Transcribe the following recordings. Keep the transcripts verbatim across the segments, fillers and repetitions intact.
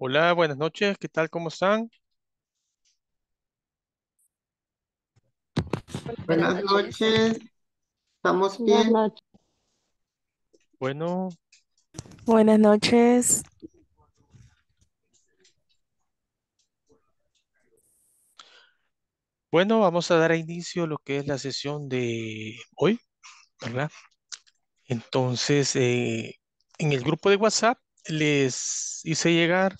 Hola, buenas noches, ¿qué tal? ¿Cómo están? Hola, buenas Buenas noches. noches, ¿estamos Buenas bien? noches. Bueno, Buenas noches. bueno, vamos a dar inicio a lo que es la sesión de hoy, ¿verdad? Entonces, eh, en el grupo de WhatsApp les hice llegar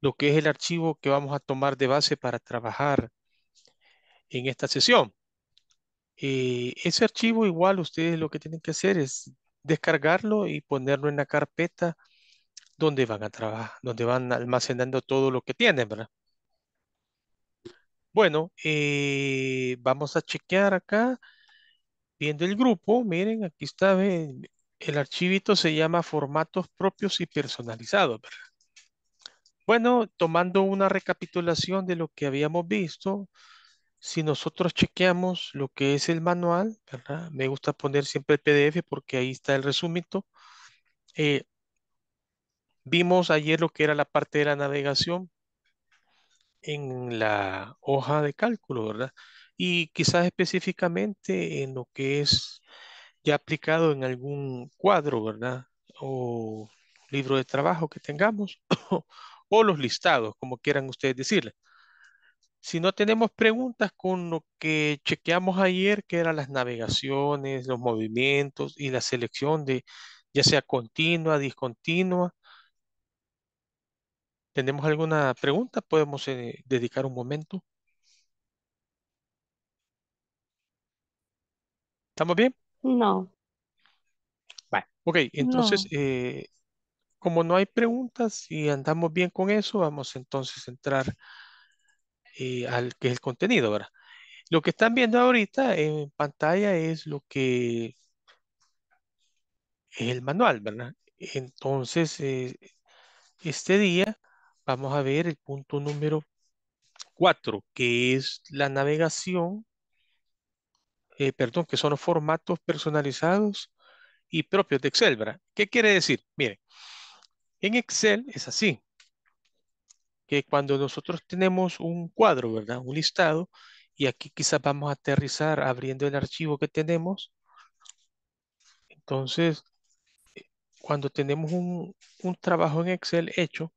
lo que es el archivo que vamos a tomar de base para trabajar en esta sesión. Eh, ese archivo igual ustedes lo que tienen que hacer es descargarlo y ponerlo en la carpeta donde van a trabajar, donde van almacenando todo lo que tienen, ¿verdad? Bueno, eh, vamos a chequear acá, viendo el grupo, miren, aquí está, ve, el archivito se llama formatos propios y personalizados, ¿verdad? Bueno, tomando una recapitulación de lo que habíamos visto, si nosotros chequeamos lo que es el manual, ¿verdad? Me gusta poner siempre el P D F porque ahí está el resumito. Eh, Vimos ayer lo que era la parte de la navegación en la hoja de cálculo, ¿verdad? Y quizás específicamente en lo que es ya aplicado en algún cuadro, ¿verdad? O libro de trabajo que tengamos, o los listados, como quieran ustedes decirle. Si no tenemos preguntas con lo que chequeamos ayer, que eran las navegaciones, los movimientos y la selección de ya sea continua, discontinua, ¿tenemos alguna pregunta? Podemos eh, dedicar un momento. ¿Estamos bien? No, Vale. Ok, entonces, no. eh, como no hay preguntas y andamos bien con eso, vamos entonces a entrar eh, al que es el contenido, ¿verdad? Lo que están viendo ahorita en pantalla es lo que es el manual, ¿verdad? Entonces, eh, este día vamos a ver el punto número cuatro, que es la navegación, eh, perdón, que son los formatos personalizados y propios de Excel, ¿verdad? ¿Qué quiere decir? Miren, en Excel es así, que cuando nosotros tenemos un cuadro, ¿verdad? Un listado, y aquí quizás vamos a aterrizar abriendo el archivo que tenemos. Entonces, cuando tenemos un, un trabajo en Excel hecho,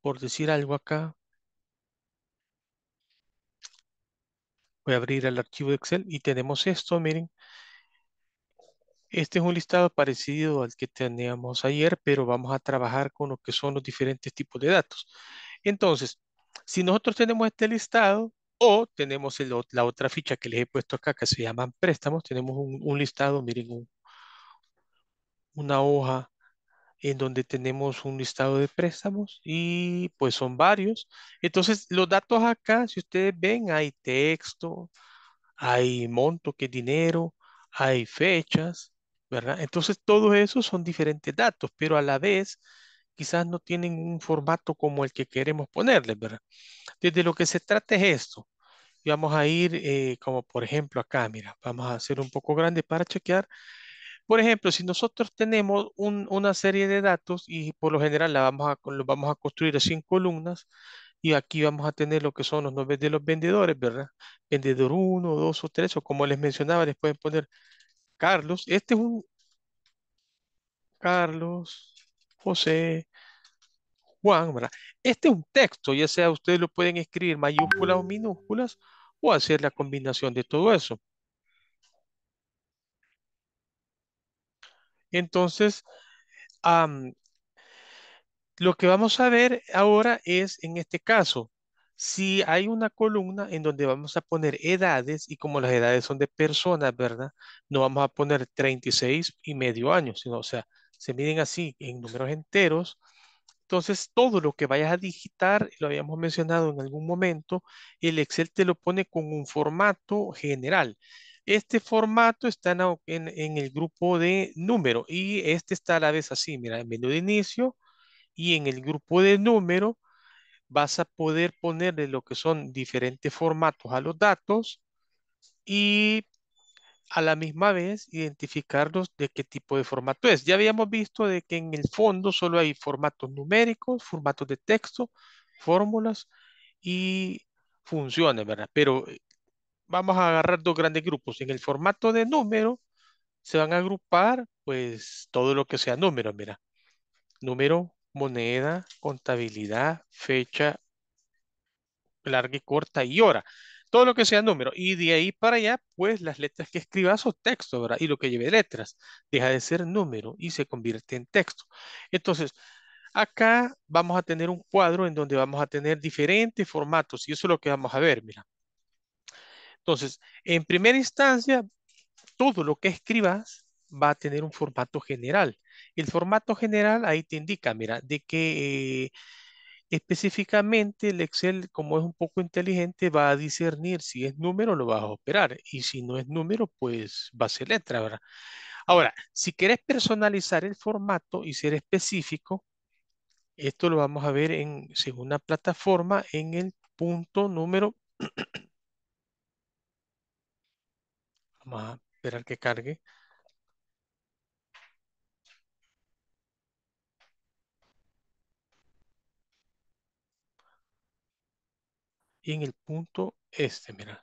por decir algo acá, voy a abrir el archivo de Excel y tenemos esto, miren, este es un listado parecido al que teníamos ayer, pero vamos a trabajar con lo que son los diferentes tipos de datos. Entonces, si nosotros tenemos este listado o tenemos el ot- la otra ficha que les he puesto acá que se llaman préstamos, tenemos un, un listado, miren, un- una hoja en donde tenemos un listado de préstamos y pues son varios. Entonces, los datos acá, si ustedes ven, hay texto, hay monto que es dinero, hay fechas, ¿verdad? Entonces, todos esos son diferentes datos, pero a la vez quizás no tienen un formato como el que queremos ponerles, ¿verdad? Desde lo que se trata es esto. Y vamos a ir eh, como por ejemplo acá, mira, vamos a hacer un poco grande para chequear. Por ejemplo, si nosotros tenemos un- una serie de datos y por lo general la vamos a, co- lo vamos a construir así en columnas y aquí vamos a tener lo que son los nombres de los vendedores, ¿verdad? Vendedor uno, dos o tres, o como les mencionaba, les pueden poner Carlos. Este es un Carlos, José, Juan, ¿verdad? Este es un texto, ya sea ustedes lo pueden escribir mayúsculas o minúsculas o hacer la combinación de todo eso. Entonces, am, lo que vamos a ver ahora es, en este caso, si hay una columna en donde vamos a poner edades, y como las edades son de personas, ¿verdad? No vamos a poner treinta y seis y medio años, sino, o sea, se miden así en números enteros. Entonces, todo lo que vayas a digitar, lo habíamos mencionado en algún momento, el Excel te lo pone con un formato general. Este formato está en, la- en- en el grupo de número y este está a la vez así, mira, en menú de inicio y en el grupo de número vas a poder ponerle lo que son diferentes formatos a los datos y a la misma vez identificarlos de qué tipo de formato es. Ya habíamos visto de que en el fondo solo hay formatos numéricos, formatos de texto, fórmulas y funciones, ¿verdad? Pero vamos a agarrar dos grandes grupos. En el formato de número se van a agrupar pues todo lo que sea número, mira. Número, moneda, contabilidad, fecha, larga y corta y hora. Todo lo que sea número. Y de ahí para allá, pues las letras que escribas son texto, ¿verdad? Y lo que lleve letras deja de ser número y se convierte en texto. Entonces, acá vamos a tener un cuadro en donde vamos a tener diferentes formatos. Y eso es lo que vamos a ver, mira. Entonces, en primera instancia, todo lo que escribas va a tener un formato general. El formato general ahí te indica, mira, de que... Eh, específicamente el Excel, como es un poco inteligente, va a discernir si es número, lo vas a operar. Y si no es número, pues va a ser letra, ¿verdad? Ahora, si quieres personalizar el formato y ser específico, esto lo vamos a ver en según la plataforma en el punto número. Vamos a esperar que cargue. Y en el punto este, mira.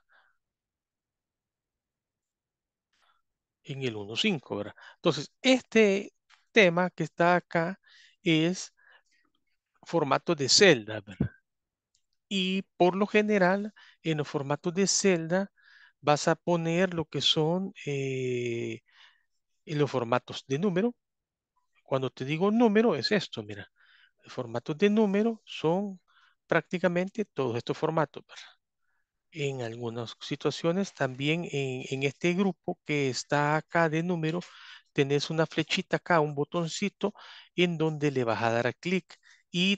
En el uno punto cinco, ¿verdad? Entonces, este tema que está acá es formato de celda, ¿verdad? Y por lo general, en los formatos de celda, vas a poner lo que son eh, los formatos de número. Cuando te digo número, es esto, mira. Los formatos de número son... prácticamente todos estos formatos, ¿verdad? En algunas situaciones también en, en este grupo que está acá de número, tenés una flechita acá, un botoncito en donde le vas a dar a clic y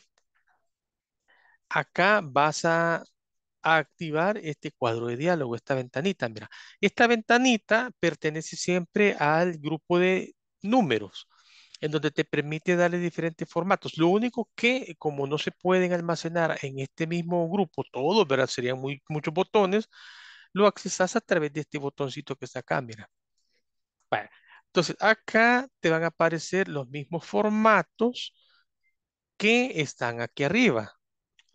acá vas a, a activar este cuadro de diálogo, esta ventanita, mira. Esta ventanita pertenece siempre al grupo de números, en donde te permite darle diferentes formatos. Lo único que, como no se pueden almacenar en este mismo grupo todos, ¿verdad? Serían muy, muchos botones, lo accesas a través de este botoncito que está acá, mira. Bueno, entonces, acá te van a aparecer los mismos formatos que están aquí arriba.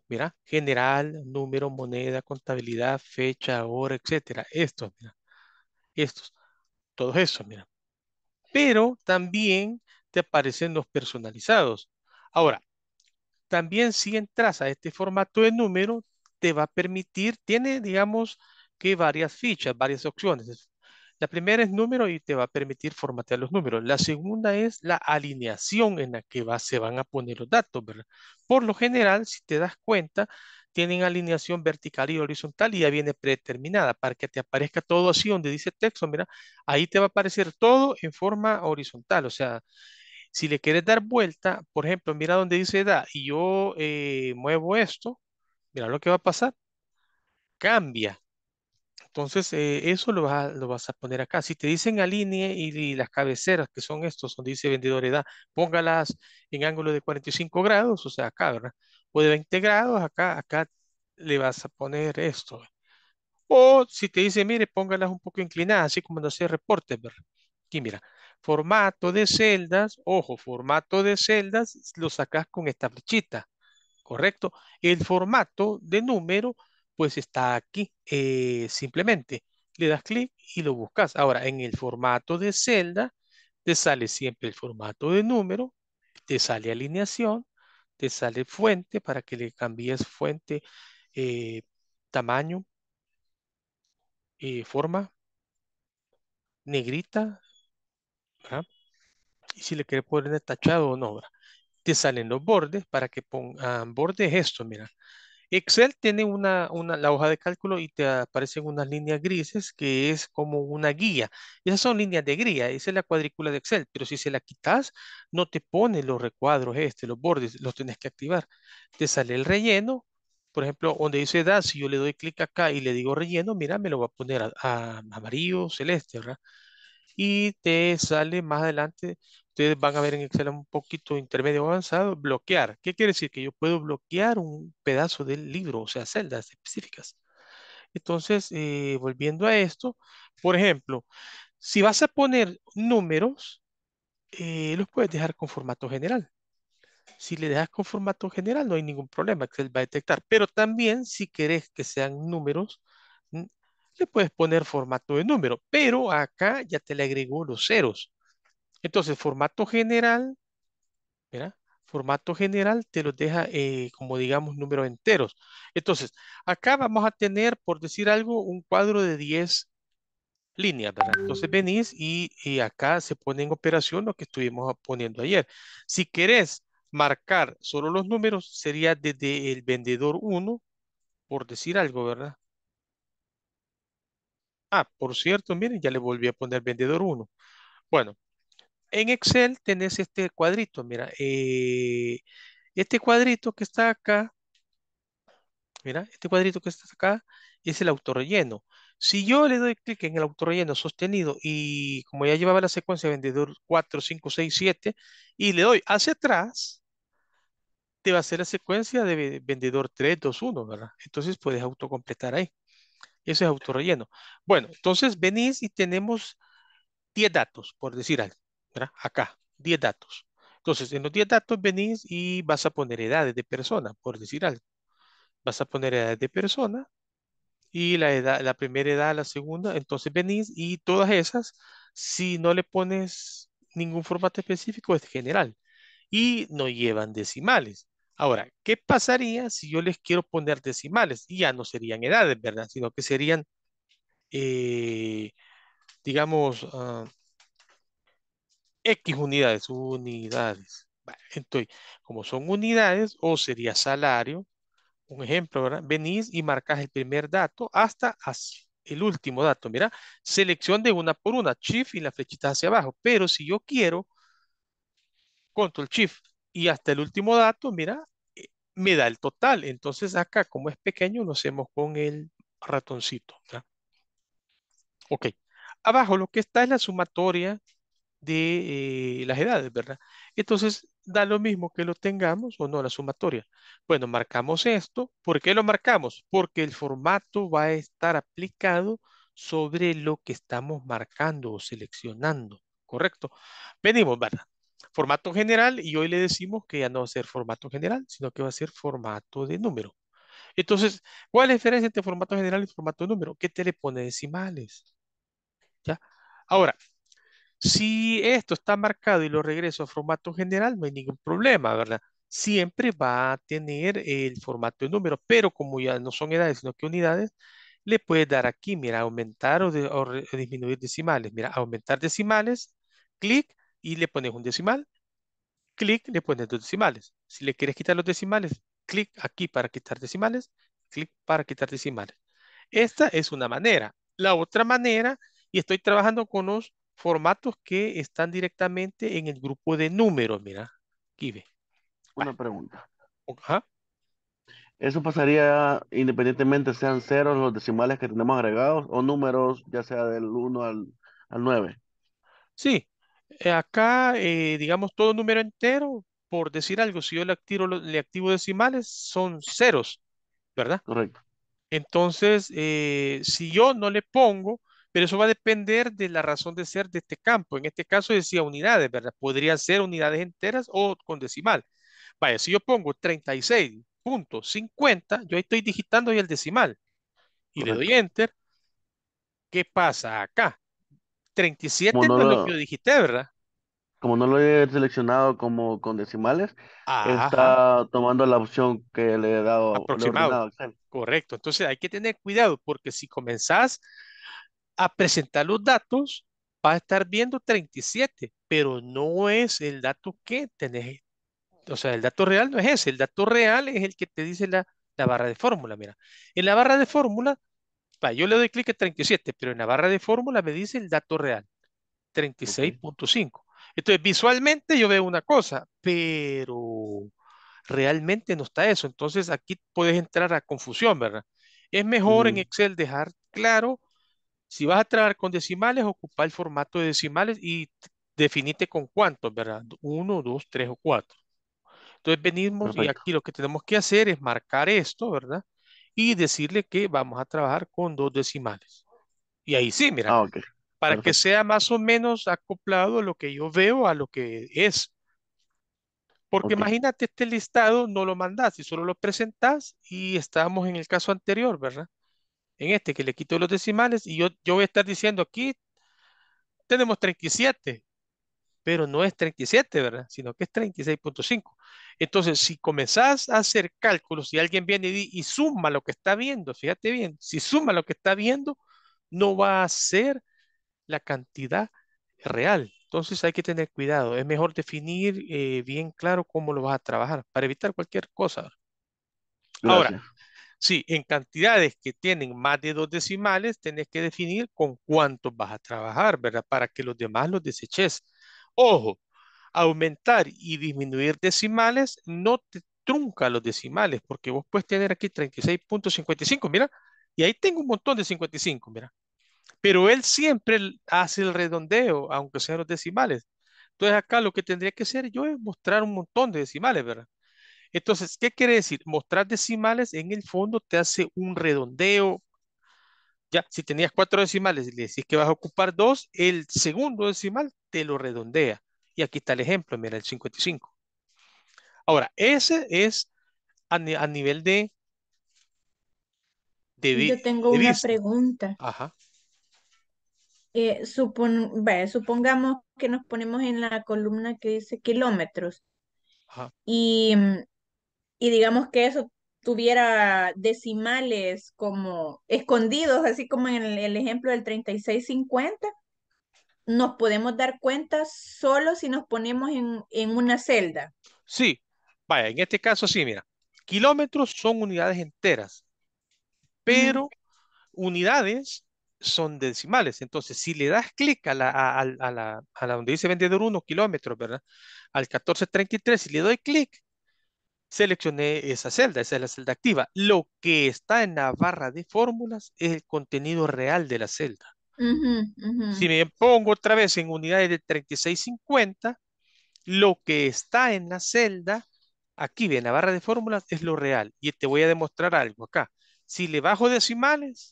Mira, general, número, moneda, contabilidad, fecha, hora, etcétera. Estos, mira. Estos. Todos esos, mira. Pero también... te aparecen los personalizados. Ahora, también si entras a este formato de número, te va a permitir, tiene digamos que varias fichas, varias opciones. La primera es número y te va a permitir formatear los números. La segunda es la alineación en la que va, se van a poner los datos, ¿verdad? Por lo general, si te das cuenta, tienen alineación vertical y horizontal y ya viene predeterminada para que te aparezca todo así donde dice texto, mira, ahí te va a aparecer todo en forma horizontal, o sea, si le quieres dar vuelta, por ejemplo, mira donde dice edad y yo eh, muevo esto, mira lo que va a pasar. Cambia. Entonces, eh, eso lo vas, a, lo vas a poner acá. Si te dicen alinee y, y las cabeceras, que son estos, donde dice vendedor edad, póngalas en ángulo de cuarenta y cinco grados, o sea, acá, ¿verdad? O de veinte grados, acá, acá le vas a poner esto. O si te dice, mire, póngalas un poco inclinadas, así como no hace reportes, ¿verdad? Aquí, mira. Formato de celdas, ojo, formato de celdas lo sacas con esta flechita, ¿correcto? El formato de número, pues está aquí. Eh, simplemente le das clic y lo buscas. Ahora, en el formato de celda, te sale siempre el formato de número, te sale alineación, te sale fuente para que le cambies fuente, eh, tamaño, eh, forma, negrita, ¿verdad? Y si le quieres poner tachado o no, ¿verdad? Te salen los bordes para que pongan bordes esto, mira. Excel tiene una, una, la hoja de cálculo y te aparecen unas líneas grises que es como una guía. Esas son líneas de guía, esa es la cuadrícula de Excel, pero si se la quitas, no te pone los recuadros, este, los bordes, los tienes que activar. Te sale el relleno, por ejemplo, donde dice edad, si yo le doy clic acá y le digo relleno, mira, me lo va a poner a, a amarillo, celeste, ¿verdad? Y te sale más adelante, ustedes van a ver en Excel un poquito intermedio avanzado, bloquear. ¿Qué quiere decir? Que yo puedo bloquear un pedazo del libro, o sea, celdas específicas. Entonces, eh, volviendo a esto, por ejemplo, Si vas a poner números, eh, los puedes dejar con formato general. Si le dejas con formato general, no hay ningún problema, Excel va a detectar. Pero también, si querés que sean números, le puedes poner formato de número. Pero acá ya te le agregó los ceros. Entonces, formato general, mira, formato general te los deja eh, como digamos números enteros. Entonces, acá vamos a tener, por decir algo, un cuadro de diez líneas, ¿verdad? Entonces venís y, y acá se pone en operación lo que estuvimos poniendo ayer. Si querés marcar solo los números, sería desde el vendedor uno, por decir algo, ¿verdad? Ah, por cierto, miren, ya le volví a poner vendedor uno. Bueno, en Excel tenés este cuadrito, mira, eh, este cuadrito que está acá, mira, este cuadrito que está acá es el autorrelleno. Si yo le doy clic en el autorrelleno sostenido y como ya llevaba la secuencia vendedor cuatro, cinco, seis, siete y le doy hacia atrás, te va a hacer la secuencia de vendedor tres, dos, uno, ¿verdad? Entonces puedes autocompletar ahí. Eso es autorrelleno. Bueno, entonces venís y tenemos diez datos, por decir algo, ¿verdad? Acá, diez datos. Entonces, en los diez datos venís y vas a poner edades de persona, por decir algo. Vas a poner edades de persona. Y la edad, la primera edad, la segunda, entonces venís y todas esas, si no le pones ningún formato específico, es general. Y no llevan decimales. Ahora, ¿qué pasaría si yo les quiero poner decimales? Y ya no serían edades, ¿verdad? Sino que serían, eh, digamos, uh, X unidades, unidades. Entonces, como son unidades, o sería salario, un ejemplo, ¿verdad? Venís y marcas el primer dato hasta el último dato. Mira, selección de una por una, Shift y la flechita hacia abajo. Pero si yo quiero, Control Shift y hasta el último dato, mira, me da el total. Entonces acá, como es pequeño, lo hacemos con el ratoncito, ¿verdad? Ok. Abajo lo que está es la sumatoria de eh, las edades, ¿verdad? Entonces, da lo mismo que lo tengamos o no, la sumatoria. Bueno, marcamos esto. ¿Por qué lo marcamos? Porque el formato va a estar aplicado sobre lo que estamos marcando o seleccionando, ¿correcto? Venimos, ¿verdad? Formato general y hoy le decimos que ya no va a ser formato general, sino que va a ser formato de número. Entonces, ¿cuál es la diferencia entre formato general y formato de número? ¿Qué te le pone decimales? ¿Ya? Ahora, si esto está marcado y lo regreso a formato general, no hay ningún problema, ¿verdad? Siempre va a tener el formato de número, pero como ya no son edades, sino que unidades, le puedes dar aquí, mira, aumentar o, de, o, re, o disminuir decimales. Mira, aumentar decimales, clic y le pones un decimal, clic, le pones dos decimales. Si le quieres quitar los decimales, clic aquí para quitar decimales, clic para quitar decimales. Esta es una manera. La otra manera, y estoy trabajando con los formatos que están directamente en el grupo de números, mira, aquí ve. Una vale. Pregunta. Ajá. ¿Eso pasaría independientemente sean ceros los decimales que tenemos agregados o números ya sea del uno al, al nueve? Sí, acá eh, digamos todo número entero, por decir algo, si yo le activo, le activo decimales son ceros, ¿verdad? Correcto. Entonces, eh, si yo no le pongo, pero eso va a depender de la razón de ser de este campo. En este caso decía unidades, ¿verdad? Podrían ser unidades enteras o con decimal. Vaya, si yo pongo treinta y seis punto cincuenta, yo estoy digitando ahí el decimal. Y correcto. Le doy Enter. ¿Qué pasa acá? treinta y siete no, no es lo que yo digité, ¿verdad? Como no lo he seleccionado como con decimales, ajá, está tomando la opción que le he dado. Aproximado. Le he correcto. Entonces hay que tener cuidado porque si comenzás a presentar los datos, va a estar viendo treinta y siete, pero no es el dato que tenés. O sea, el dato real no es ese. El dato real es el que te dice la, la barra de fórmula. Mira, en la barra de fórmula, va, yo le doy clic a treinta y siete, pero en la barra de fórmula me dice el dato real, treinta y seis punto cinco. Okay. Entonces, visualmente yo veo una cosa, pero realmente no está eso. Entonces, aquí puedes entrar a confusión, ¿verdad? Es mejor mm. en Excel dejar claro. Si vas a trabajar con decimales, ocupa el formato de decimales y definite con cuántos, ¿verdad? Uno, dos, tres o cuatro. Entonces venimos perfecto. Y aquí lo que tenemos que hacer es marcar esto, ¿verdad? Y decirle que vamos a trabajar con dos decimales. Y ahí sí, mira. Ah, okay. para Perfecto. Que sea más o menos acoplado lo que yo veo a lo que es. Porque Okay. imagínate, este listado no lo mandás y solo lo presentás y estábamos en el caso anterior, ¿verdad? En este que le quito los decimales y yo, yo voy a estar diciendo aquí tenemos treinta y siete, pero no es treinta y siete, ¿verdad? Sino que es treinta y seis punto cinco. Entonces, si comenzás a hacer cálculos, si alguien viene y, y suma lo que está viendo, fíjate bien, si suma lo que está viendo, no va a ser la cantidad real. Entonces hay que tener cuidado. Es mejor definir eh, bien claro cómo lo vas a trabajar para evitar cualquier cosa. Gracias. Ahora, sí, en cantidades que tienen más de dos decimales, tenés que definir con cuántos vas a trabajar, ¿verdad? Para que los demás los deseches. Ojo, aumentar y disminuir decimales no te trunca los decimales, porque vos puedes tener aquí treinta y seis punto cincuenta y cinco, mira, y ahí tengo un montón de cincuenta y cinco, mira. Pero él siempre hace el redondeo, aunque sean los decimales. Entonces acá lo que tendría que hacer yo es mostrar un montón de decimales, ¿verdad? Entonces, ¿qué quiere decir? Mostrar decimales en el fondo te hace un redondeo. Ya, si tenías cuatro decimales y le decís que vas a ocupar dos, el segundo decimal te lo redondea. Y aquí está el ejemplo, mira, el cincuenta y cinco. Ahora, ese es a, a nivel de... de yo tengo de una vista. Pregunta. Ajá. Eh, supon, bueno, supongamos que nos ponemos en la columna que dice kilómetros y, y digamos que eso tuviera decimales como escondidos, así como en el, el ejemplo del treinta y seis cincuenta, nos podemos dar cuenta solo si nos ponemos en, en una celda. Sí, vaya, en este caso sí, mira, kilómetros son unidades enteras, pero mm. unidades... son decimales. Entonces, si le das clic a la, a, a la, a la donde dice vendedor uno kilómetros, ¿verdad? Al catorce treinta y tres, si le doy clic, seleccioné esa celda, esa es la celda activa. Lo que está en la barra de fórmulas es el contenido real de la celda. Uh-huh, uh-huh. Si me pongo otra vez en unidades de treinta y seis cincuenta, lo que está en la celda, aquí en la barra de fórmulas, es lo real. Y te voy a demostrar algo acá. Si le bajo decimales,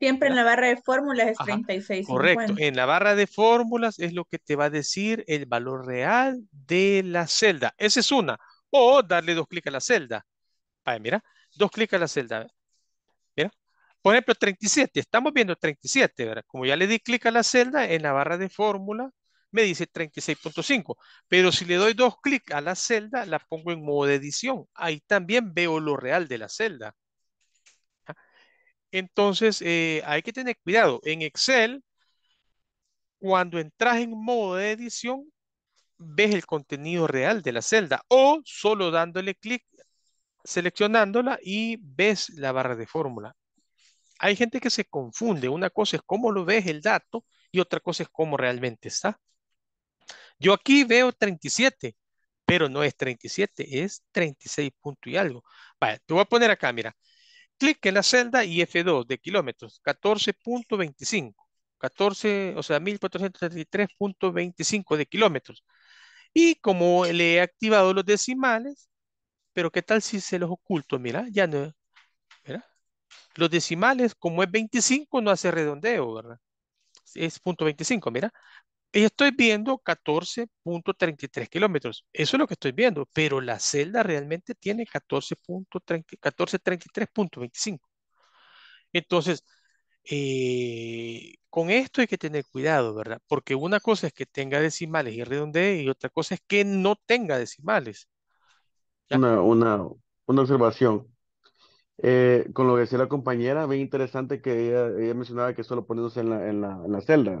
siempre en la barra de fórmulas es treinta y seis cincuenta. Correcto, en la barra de fórmulas es lo que te va a decir el valor real de la celda. Esa es una. O darle dos clics a la celda. Ahí, mira, dos clics a la celda. Mira, por ejemplo, treinta y siete. Estamos viendo treinta y siete, ¿verdad? Como ya le di clic a la celda, en la barra de fórmula me dice treinta y seis punto cinco. Pero si le doy dos clics a la celda, la pongo en modo de edición. Ahí también veo lo real de la celda. Entonces, eh, hay que tener cuidado. En Excel, cuando entras en modo de edición, ves el contenido real de la celda o solo dándole clic, seleccionándola y ves la barra de fórmula. Hay gente que se confunde. Una cosa es cómo lo ves el dato y otra cosa es cómo realmente está. Yo aquí veo treinta y siete, pero no es treinta y siete, es treinta y seis punto y algo. Vale, te voy a poner acá, mira. Clic en la celda y F dos de kilómetros, catorce punto veinticinco, catorce, o sea, mil cuatrocientos treinta y tres punto veinticinco de kilómetros. Y como le he activado los decimales, pero ¿qué tal si se los oculto? Mira, ya no, mira, los decimales, como es veinticinco, no hace redondeo, ¿verdad? Es punto veinticinco, mira. Y estoy viendo catorce punto treinta y tres kilómetros. Eso es lo que estoy viendo. Pero la celda realmente tiene catorce punto treinta y tres punto veinticinco. Entonces, eh, con esto hay que tener cuidado, ¿verdad? Porque una cosa es que tenga decimales y redondee, y otra cosa es que no tenga decimales. Una, una, una observación. Eh, con lo que decía la compañera, bien interesante que ella, ella mencionaba que solo poniéndose en la, en la, en la celda,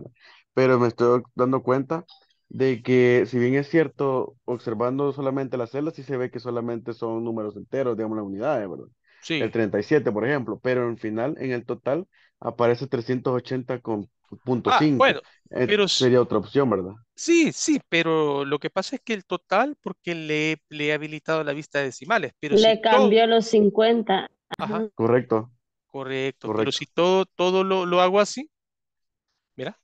pero me estoy dando cuenta de que si bien es cierto, observando solamente la celda, sí se ve que solamente son números enteros, digamos las unidades, ¿verdad? Sí. El treinta y siete, por ejemplo, pero en final, en el total, aparece trescientos ochenta punto cinco. Ah, bueno, eh, pero sería otra opción, ¿verdad? Sí, sí, pero lo que pasa es que el total, porque le, le he habilitado la vista de decimales, pero le si cambió todo... los cincuenta. Ajá. Correcto. Correcto. Correcto. Pero si todo, todo lo, lo hago así, mira.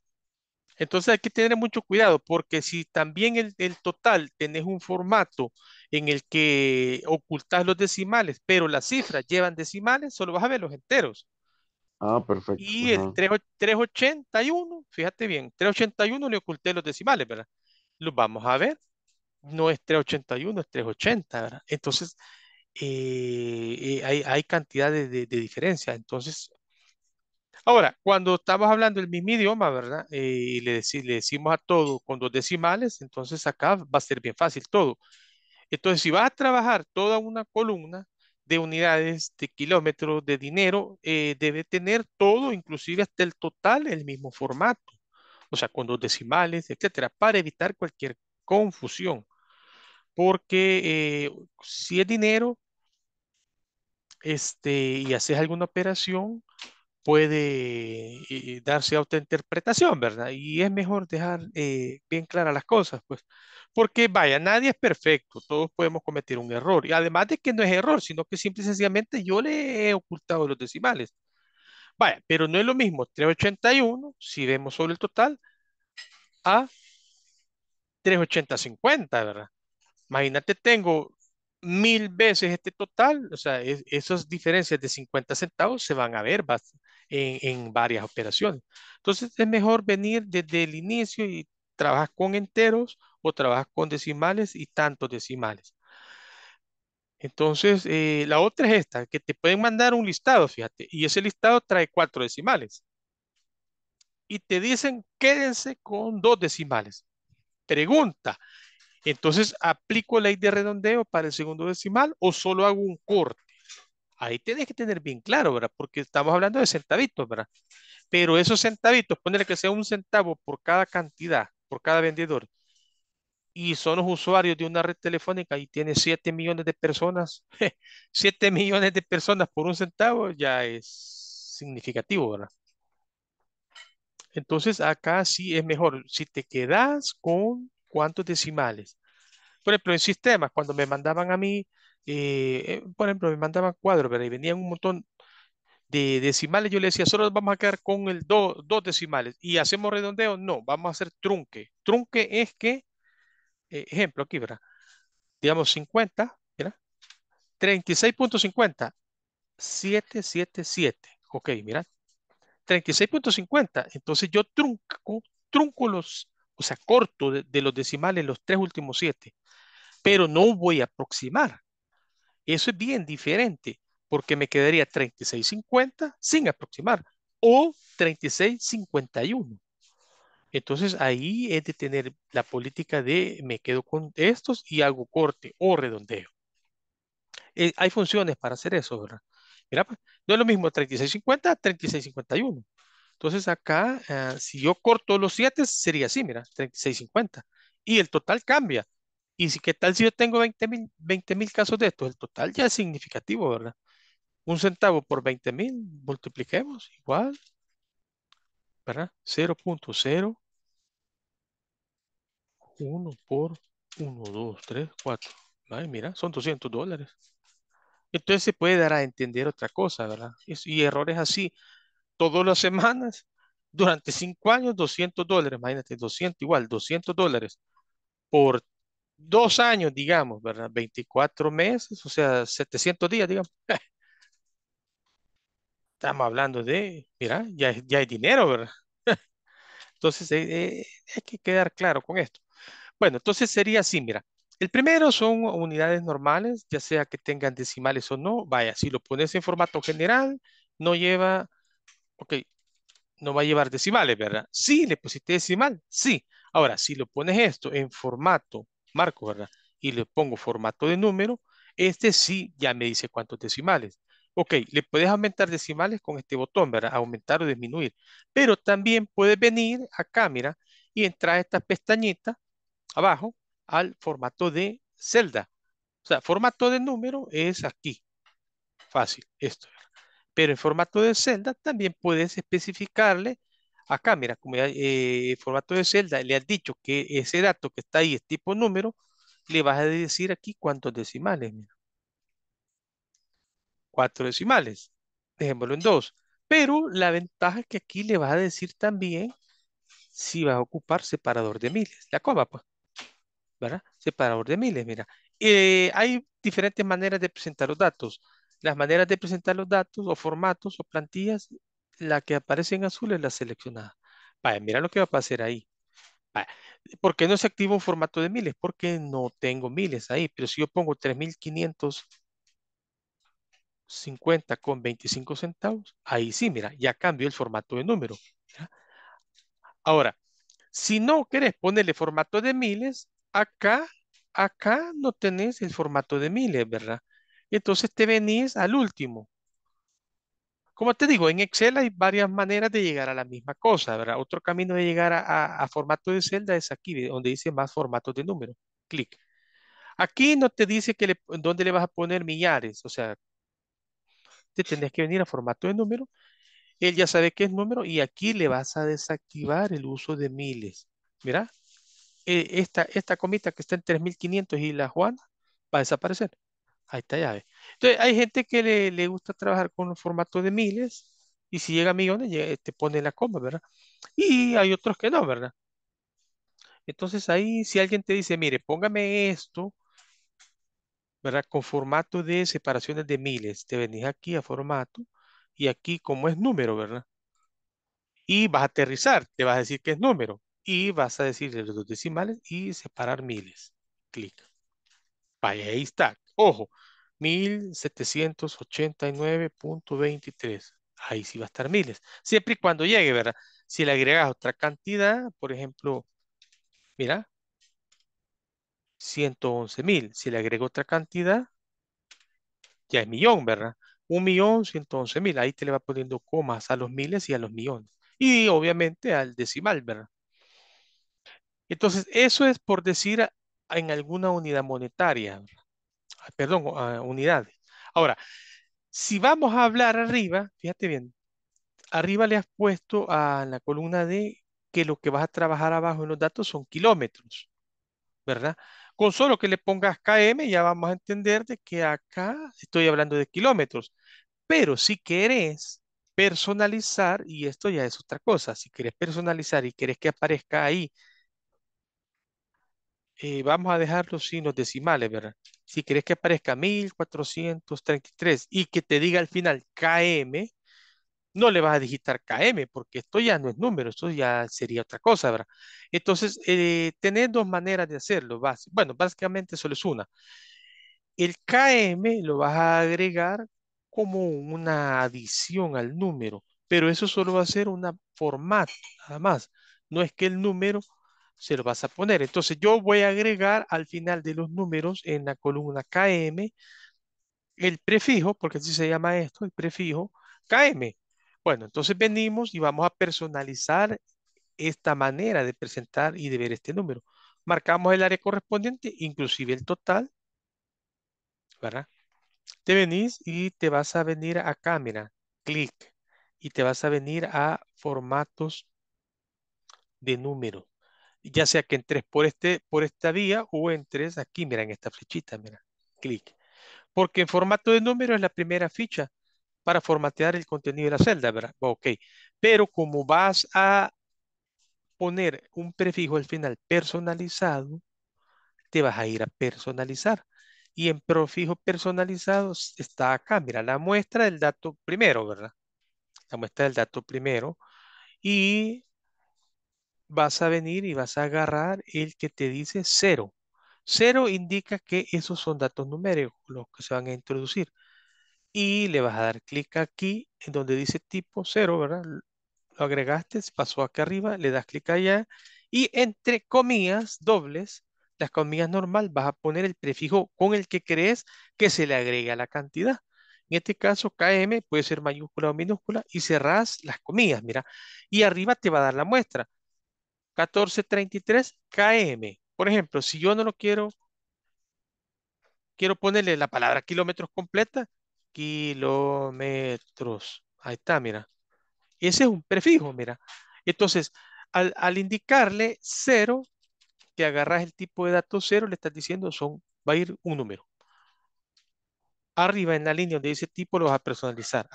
Entonces hay que tener mucho cuidado porque si también el, el total tenés un formato en el que ocultás los decimales, pero las cifras llevan decimales, solo vas a ver los enteros. Ah, perfecto. Y el Ajá. tres ochenta y uno, fíjate bien, trescientos ochenta y uno le oculté los decimales, ¿verdad? Los vamos a ver. No es trescientos ochenta y uno, es trescientos ochenta, ¿verdad? Entonces, eh, eh, hay, hay cantidad de, de, de diferencias. Entonces, ahora, cuando estamos hablando el mismo idioma, ¿verdad? Eh, y le, deci- le decimos a todo con dos decimales, entonces acá va a ser bien fácil todo. Entonces, si vas a trabajar toda una columna de unidades, de kilómetros, de dinero, eh, debe tener todo, inclusive hasta el total, el mismo formato. O sea, con dos decimales, etcétera, para evitar cualquier confusión. Porque eh, si es dinero, este, y haces alguna operación, puede eh, darse autointerpretación, ¿verdad? Y es mejor dejar eh, bien claras las cosas, pues. Porque, vaya, nadie es perfecto, todos podemos cometer un error. Y además de que no es error, sino que simple y sencillamente yo le he ocultado los decimales. Vaya, pero no es lo mismo trescientos ochenta y uno, si vemos sobre el total, a trescientos ochenta, ¿verdad? Imagínate, tengo mil veces este total, o sea, es- esas diferencias de cincuenta centavos se van a ver bas- en, en varias operaciones. Entonces, es mejor venir desde el inicio y trabajar con enteros o trabajar con decimales y tantos decimales. Entonces, eh, la otra es esta, que te pueden mandar un listado, fíjate, y ese listado trae cuatro decimales y te dicen, quédense con dos decimales. Pregunta. Entonces, ¿aplico ley de redondeo para el segundo decimal o solo hago un corte? Ahí tienes que tener bien claro, ¿verdad? Porque estamos hablando de centavitos, ¿verdad? Pero esos centavitos, ponerle que sea un centavo por cada cantidad, por cada vendedor, y son los usuarios de una red telefónica y tiene siete millones de personas, siete millones de personas por un centavo ya es significativo, ¿verdad? Entonces, acá sí es mejor si te quedas con cuántos decimales. Por ejemplo, en sistemas, cuando me mandaban a mí, eh, eh, por ejemplo, me mandaban cuadros, ¿verdad? Y venían un montón de decimales, yo le decía, solo vamos a quedar con el do- dos decimales. ¿Y hacemos redondeo? No, vamos a hacer trunque. Trunque es que, eh, ejemplo aquí, ¿verdad? Digamos cincuenta, mira, treinta y seis punto cincuenta, setecientos setenta y siete. Ok, mira, treinta y seis punto cincuenta. Entonces yo trunco, trunco los, o sea, corto de, de los decimales los tres últimos siete, pero no voy a aproximar. Eso es bien diferente, porque me quedaría treinta y seis cincuenta sin aproximar o treinta y seis cincuenta y uno. Entonces ahí es de tener la política de me quedo con estos y hago corte o redondeo. Eh, hay funciones para hacer eso, ¿verdad? Mira, pues, no es lo mismo treinta y seis cincuenta a treinta y seis cincuenta y uno. Entonces acá, ah, si yo corto los siete, sería así, mira, treinta y seis cincuenta. Y el total cambia. Y si, ¿qué tal si yo tengo veinte mil, veinte mil casos de estos? El total ya es significativo, ¿verdad? Un centavo por veinte mil, multipliquemos, igual, ¿verdad? cero punto cero uno por uno, dos, tres, cuatro. Ay, mira, son doscientos dólares. Entonces se puede dar a entender otra cosa, ¿verdad? Es- Y errores así, todas las semanas, durante cinco años, doscientos dólares, imagínate, doscientos igual, doscientos dólares por dos años, digamos, ¿verdad? veinticuatro meses, o sea, setecientos días, digamos. Estamos hablando de, mira, ya, es- ya hay dinero, ¿verdad? Entonces, eh, eh, hay que quedar claro con esto. Bueno, entonces sería así, mira. El primero son unidades normales, ya sea que tengan decimales o no. Vaya, si lo pones en formato general, no lleva, ok, no va a llevar decimales, ¿verdad? Sí, le pusiste decimal, sí. Ahora, si lo pones esto en formato marco, ¿verdad? Y le pongo formato de número, este sí ya me dice cuántos decimales. Ok, le puedes aumentar decimales con este botón, ¿verdad? Aumentar o disminuir. Pero también puedes venir acá, mira, y entrar a esta pestañita abajo al formato de celda. O sea, formato de número es aquí, fácil, esto. Pero en formato de celda también puedes especificarle acá, mira, como ya, eh, formato de celda, le has dicho que ese dato que está ahí es tipo número, le vas a decir aquí cuántos decimales, mira, cuatro decimales, dejémoslo en dos. Pero la ventaja es que aquí le vas a decir también si vas a ocupar separador de miles, la coma, pues, ¿verdad? Separador de miles, mira. Eh, hay diferentes maneras de presentar los datos. Las maneras de presentar los datos o formatos o plantillas la que aparece en azul es la seleccionada. Vaya, mira lo que va a pasar ahí. Vaya. ¿Por qué no se activa un formato de miles? Porque no tengo miles ahí. Pero si yo pongo tres mil quinientos cincuenta con veinticinco centavos, ahí sí, mira, ya cambio el formato de número. ¿Ya? Ahora, si no querés ponerle formato de miles, acá, acá no tenés el formato de miles, ¿verdad? Entonces te venís al último. Como te digo, en Excel hay varias maneras de llegar a la misma cosa, ¿verdad? Otro camino de llegar a, a, a formato de celda es aquí, donde dice más formatos de número. Clic. Aquí no te dice que le, dónde le vas a poner millares, o sea, te tenés que venir a formato de número. Él ya sabe qué es número y aquí le vas a desactivar el uso de miles. Mira, esta, esta comita que está en tres mil quinientos y la Juana va a desaparecer. Ahí está, ya ves. Entonces, hay gente que le, le gusta trabajar con los formatos de miles y si llega a millones te pone la coma, ¿verdad? Y hay otros que no, ¿verdad? Entonces ahí si alguien te dice, mire, póngame esto, ¿verdad? Con formato de separaciones de miles. Te venís aquí a formato y aquí como es número, ¿verdad? Y vas a aterrizar, te vas a decir que es número y vas a decirle los dos decimales y separar miles. Clic. Vaya, ahí está. Ojo, mil setecientos ochenta y nueve punto veintitrés. Ahí sí va a estar miles. Siempre y cuando llegue, ¿verdad? Si le agregas otra cantidad, por ejemplo, mira, ciento once mil. Si le agrego otra cantidad, ya es millón, ¿verdad? Un millón, ciento once mil. Ahí te le va poniendo comas a los miles y a los millones. Y obviamente al decimal, ¿verdad? Entonces, eso es por decir en alguna unidad monetaria, ¿verdad? Perdón, uh, unidades. Ahora, si vamos a hablar arriba, fíjate bien, arriba le has puesto a la columna D que lo que vas a trabajar abajo en los datos son kilómetros, ¿verdad? Con solo que le pongas kilómetros ya vamos a entender de que acá estoy hablando de kilómetros, pero si querés personalizar, y esto ya es otra cosa, si querés personalizar y querés que aparezca ahí, Eh, vamos a dejar los signos decimales, ¿verdad? Si querés que aparezca mil cuatrocientos treinta y tres y que te diga al final kilómetros, no le vas a digitar kilómetros porque esto ya no es número, esto ya sería otra cosa, ¿verdad? Entonces, eh, tenés dos maneras de hacerlo. Bueno, básicamente solo es una. El kilómetros lo vas a agregar como una adición al número, pero eso solo va a ser un formato, nada más. No es que el número se lo vas a poner. Entonces yo voy a agregar al final de los números en la columna kilómetros el prefijo, porque así se llama esto, el prefijo kilómetros. Bueno, entonces venimos y vamos a personalizar esta manera de presentar y de ver este número. Marcamos el área correspondiente, inclusive el total, ¿verdad? Te venís y te vas a venir a cámara, clic, y te vas a venir a formatos de número. Ya sea que entres por, este, por esta vía o entres aquí, mira, en esta flechita, mira, clic. Porque en formato de número es la primera ficha para formatear el contenido de la celda, ¿verdad? Ok, pero como vas a poner un prefijo al final personalizado, te vas a ir a personalizar. Y en prefijo personalizado está acá, mira, la muestra del dato primero, ¿verdad? La muestra del dato primero y vas a venir y vas a agarrar el que te dice cero. Cero indica que esos son datos numéricos los que se van a introducir. Y le vas a dar clic aquí en donde dice tipo cero, ¿verdad? Lo agregaste, pasó acá arriba, le das clic allá y entre comillas dobles, las comillas normal, vas a poner el prefijo con el que crees que se le agrega la cantidad. En este caso, kilómetros puede ser mayúscula o minúscula y cerrás las comillas, mira. Y arriba te va a dar la muestra. mil cuatrocientos treinta y tres kilómetros. Por ejemplo, si yo no lo quiero, quiero ponerle la palabra kilómetros completa, kilómetros. Ahí está, mira. Ese es un prefijo, mira. Entonces, al, al indicarle cero, que agarras el tipo de dato cero, le estás diciendo son, va a ir un número. Arriba en la línea donde dice tipo lo vas a personalizar.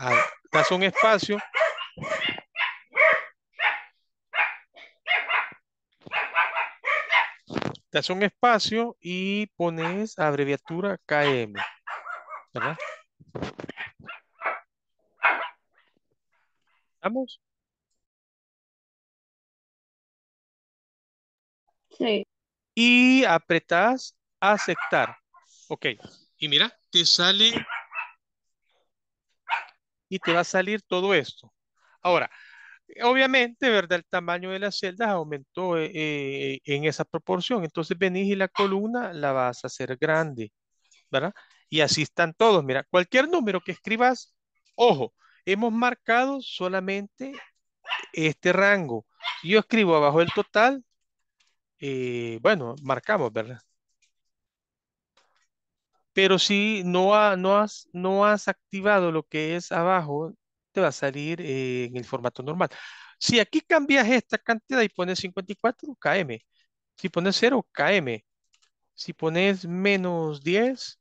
Das un espacio. Te haces un espacio y pones abreviatura kilómetros, ¿verdad? ¿Estamos? Sí. Y apretás aceptar. Ok. Y mira, te sale y te va a salir todo esto. Ahora, obviamente, ¿verdad? El tamaño de las celdas aumentó eh, en esa proporción. Entonces venís y la columna la vas a hacer grande, ¿verdad? Y así están todos. Mira, cualquier número que escribas, ojo, hemos marcado solamente este rango. Yo escribo abajo el total. Eh, bueno, marcamos, ¿verdad? Pero si no, ha, no, has, no has activado lo que es abajo, te va a salir eh, en el formato normal. Si aquí cambias esta cantidad y pones cincuenta y cuatro, K M. Si pones cero, K M. Si pones menos diez,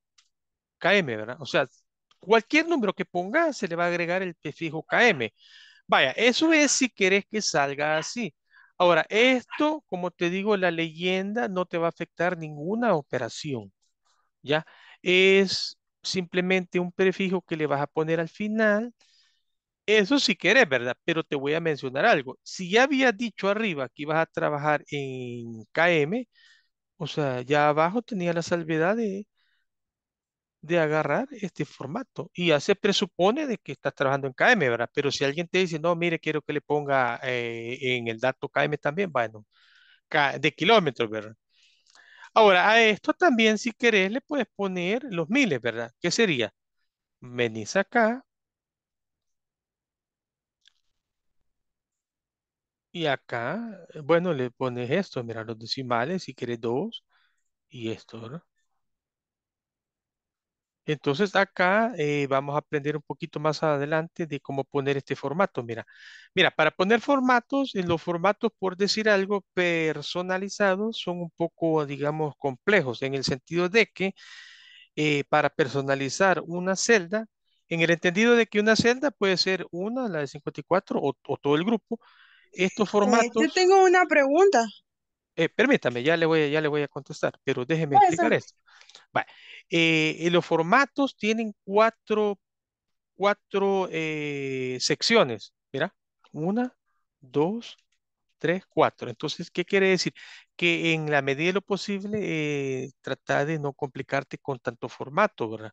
K M, ¿verdad? O sea, cualquier número que pongas se le va a agregar el prefijo K M. Vaya, eso es si querés que salga así. Ahora, esto, como te digo, la leyenda no te va a afectar ninguna operación, ¿ya? Es simplemente un prefijo que le vas a poner al final. Eso si querés, ¿verdad? Pero te voy a mencionar algo. Si ya habías dicho arriba que ibas a trabajar en K M, o sea, ya abajo tenía la salvedad de, de agarrar este formato. Y ya se presupone de que estás trabajando en K M, ¿verdad? Pero si alguien te dice, no, mire, quiero que le ponga eh, en el dato K M también, bueno, de kilómetros, ¿verdad? Ahora, a esto también, si querés, le puedes poner los miles, ¿verdad? ¿Qué sería? Venís acá. Y acá, bueno, le pones esto, mira, los decimales, si querés dos. Y esto, ¿verdad? Entonces acá eh, vamos a aprender un poquito más adelante de cómo poner este formato. Mira, mira, para poner formatos, en los formatos, por decir algo, personalizados son un poco, digamos, complejos, en el sentido de que eh, para personalizar una celda, en el entendido de que una celda puede ser una, la de cincuenta y cuatro o, o todo el grupo, estos formatos... Eh, yo tengo una pregunta. Eh, permítame, ya le, voy, ya le voy a contestar, pero déjeme ¿Puede explicar ser? esto. Vale. Eh, los formatos tienen cuatro, cuatro eh, secciones. Mira, una, dos, tres, cuatro. Entonces, ¿qué quiere decir? Que en la medida de lo posible, eh, trata de no complicarte con tanto formato, ¿verdad?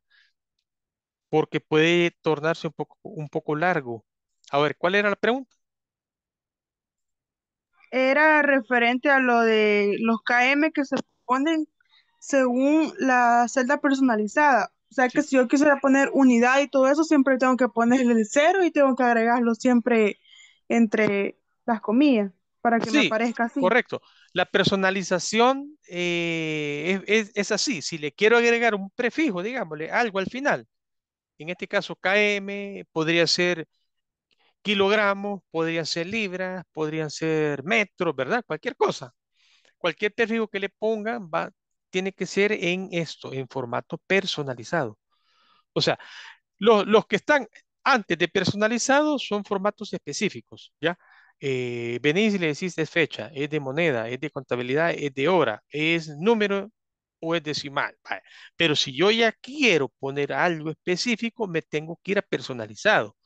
Porque puede tornarse un poco, un poco largo. A ver, ¿cuál era la pregunta? Era referente a lo de los K M que se ponen según la celda personalizada. O sea, que sí. Si yo quisiera poner unidad y todo eso, siempre tengo que ponerle el cero y tengo que agregarlo siempre entre las comillas para que sí, me aparezca así. Correcto. La personalización eh, es, es, es así. Si le quiero agregar un prefijo, digámosle, algo al final, en este caso K M podría ser kilogramos, podrían ser libras, podrían ser metros, ¿verdad? Cualquier cosa. Cualquier prefijo que le pongan va, tiene que ser en esto, en formato personalizado. O sea, lo, los que están antes de personalizado son formatos específicos, ¿ya? Eh, venís y le decís es fecha, es de moneda, es de contabilidad, es de hora, es número o es decimal. Vale. Pero si yo ya quiero poner algo específico, me tengo que ir a personalizado.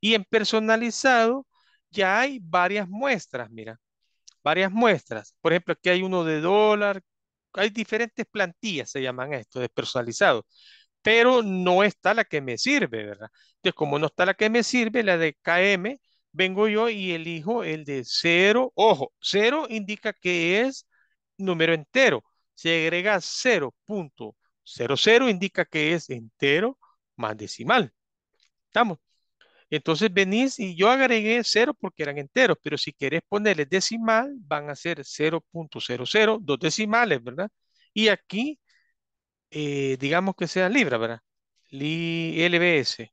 Y en personalizado ya hay varias muestras, mira, varias muestras. Por ejemplo, aquí hay uno de dólar, hay diferentes plantillas, se llaman esto, de personalizado. Pero no está la que me sirve, ¿verdad? Entonces, como no está la que me sirve, la de K M, vengo yo y elijo el de cero. Ojo, cero indica que es número entero. Si agregas cero punto cero cero indica que es entero más decimal. ¿Estamos? Entonces venís y yo agregué cero porque eran enteros, pero si querés ponerle decimal, van a ser cero punto cero cero, dos decimales, ¿verdad? Y aquí, eh, digamos que sea libra, ¿verdad? Li L B S.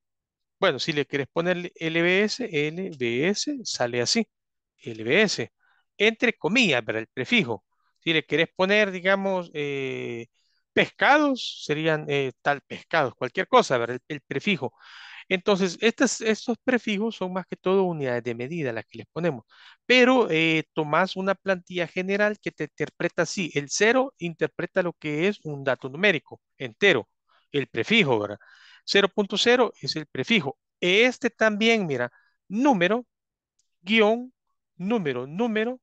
Bueno, si le querés poner L B S, L B S sale así, L B S, entre comillas, ¿verdad? El prefijo. Si le querés poner, digamos, eh, pescados, serían eh, tal pescados, cualquier cosa, ¿verdad? El, el prefijo. Entonces, estas, estos prefijos son más que todo unidades de medida las que les ponemos. Pero eh, tomás una plantilla general que te interpreta así. El cero interpreta lo que es un dato numérico entero. El prefijo, ¿verdad? cero punto cero es el prefijo. Este también, mira, número guión, número, número,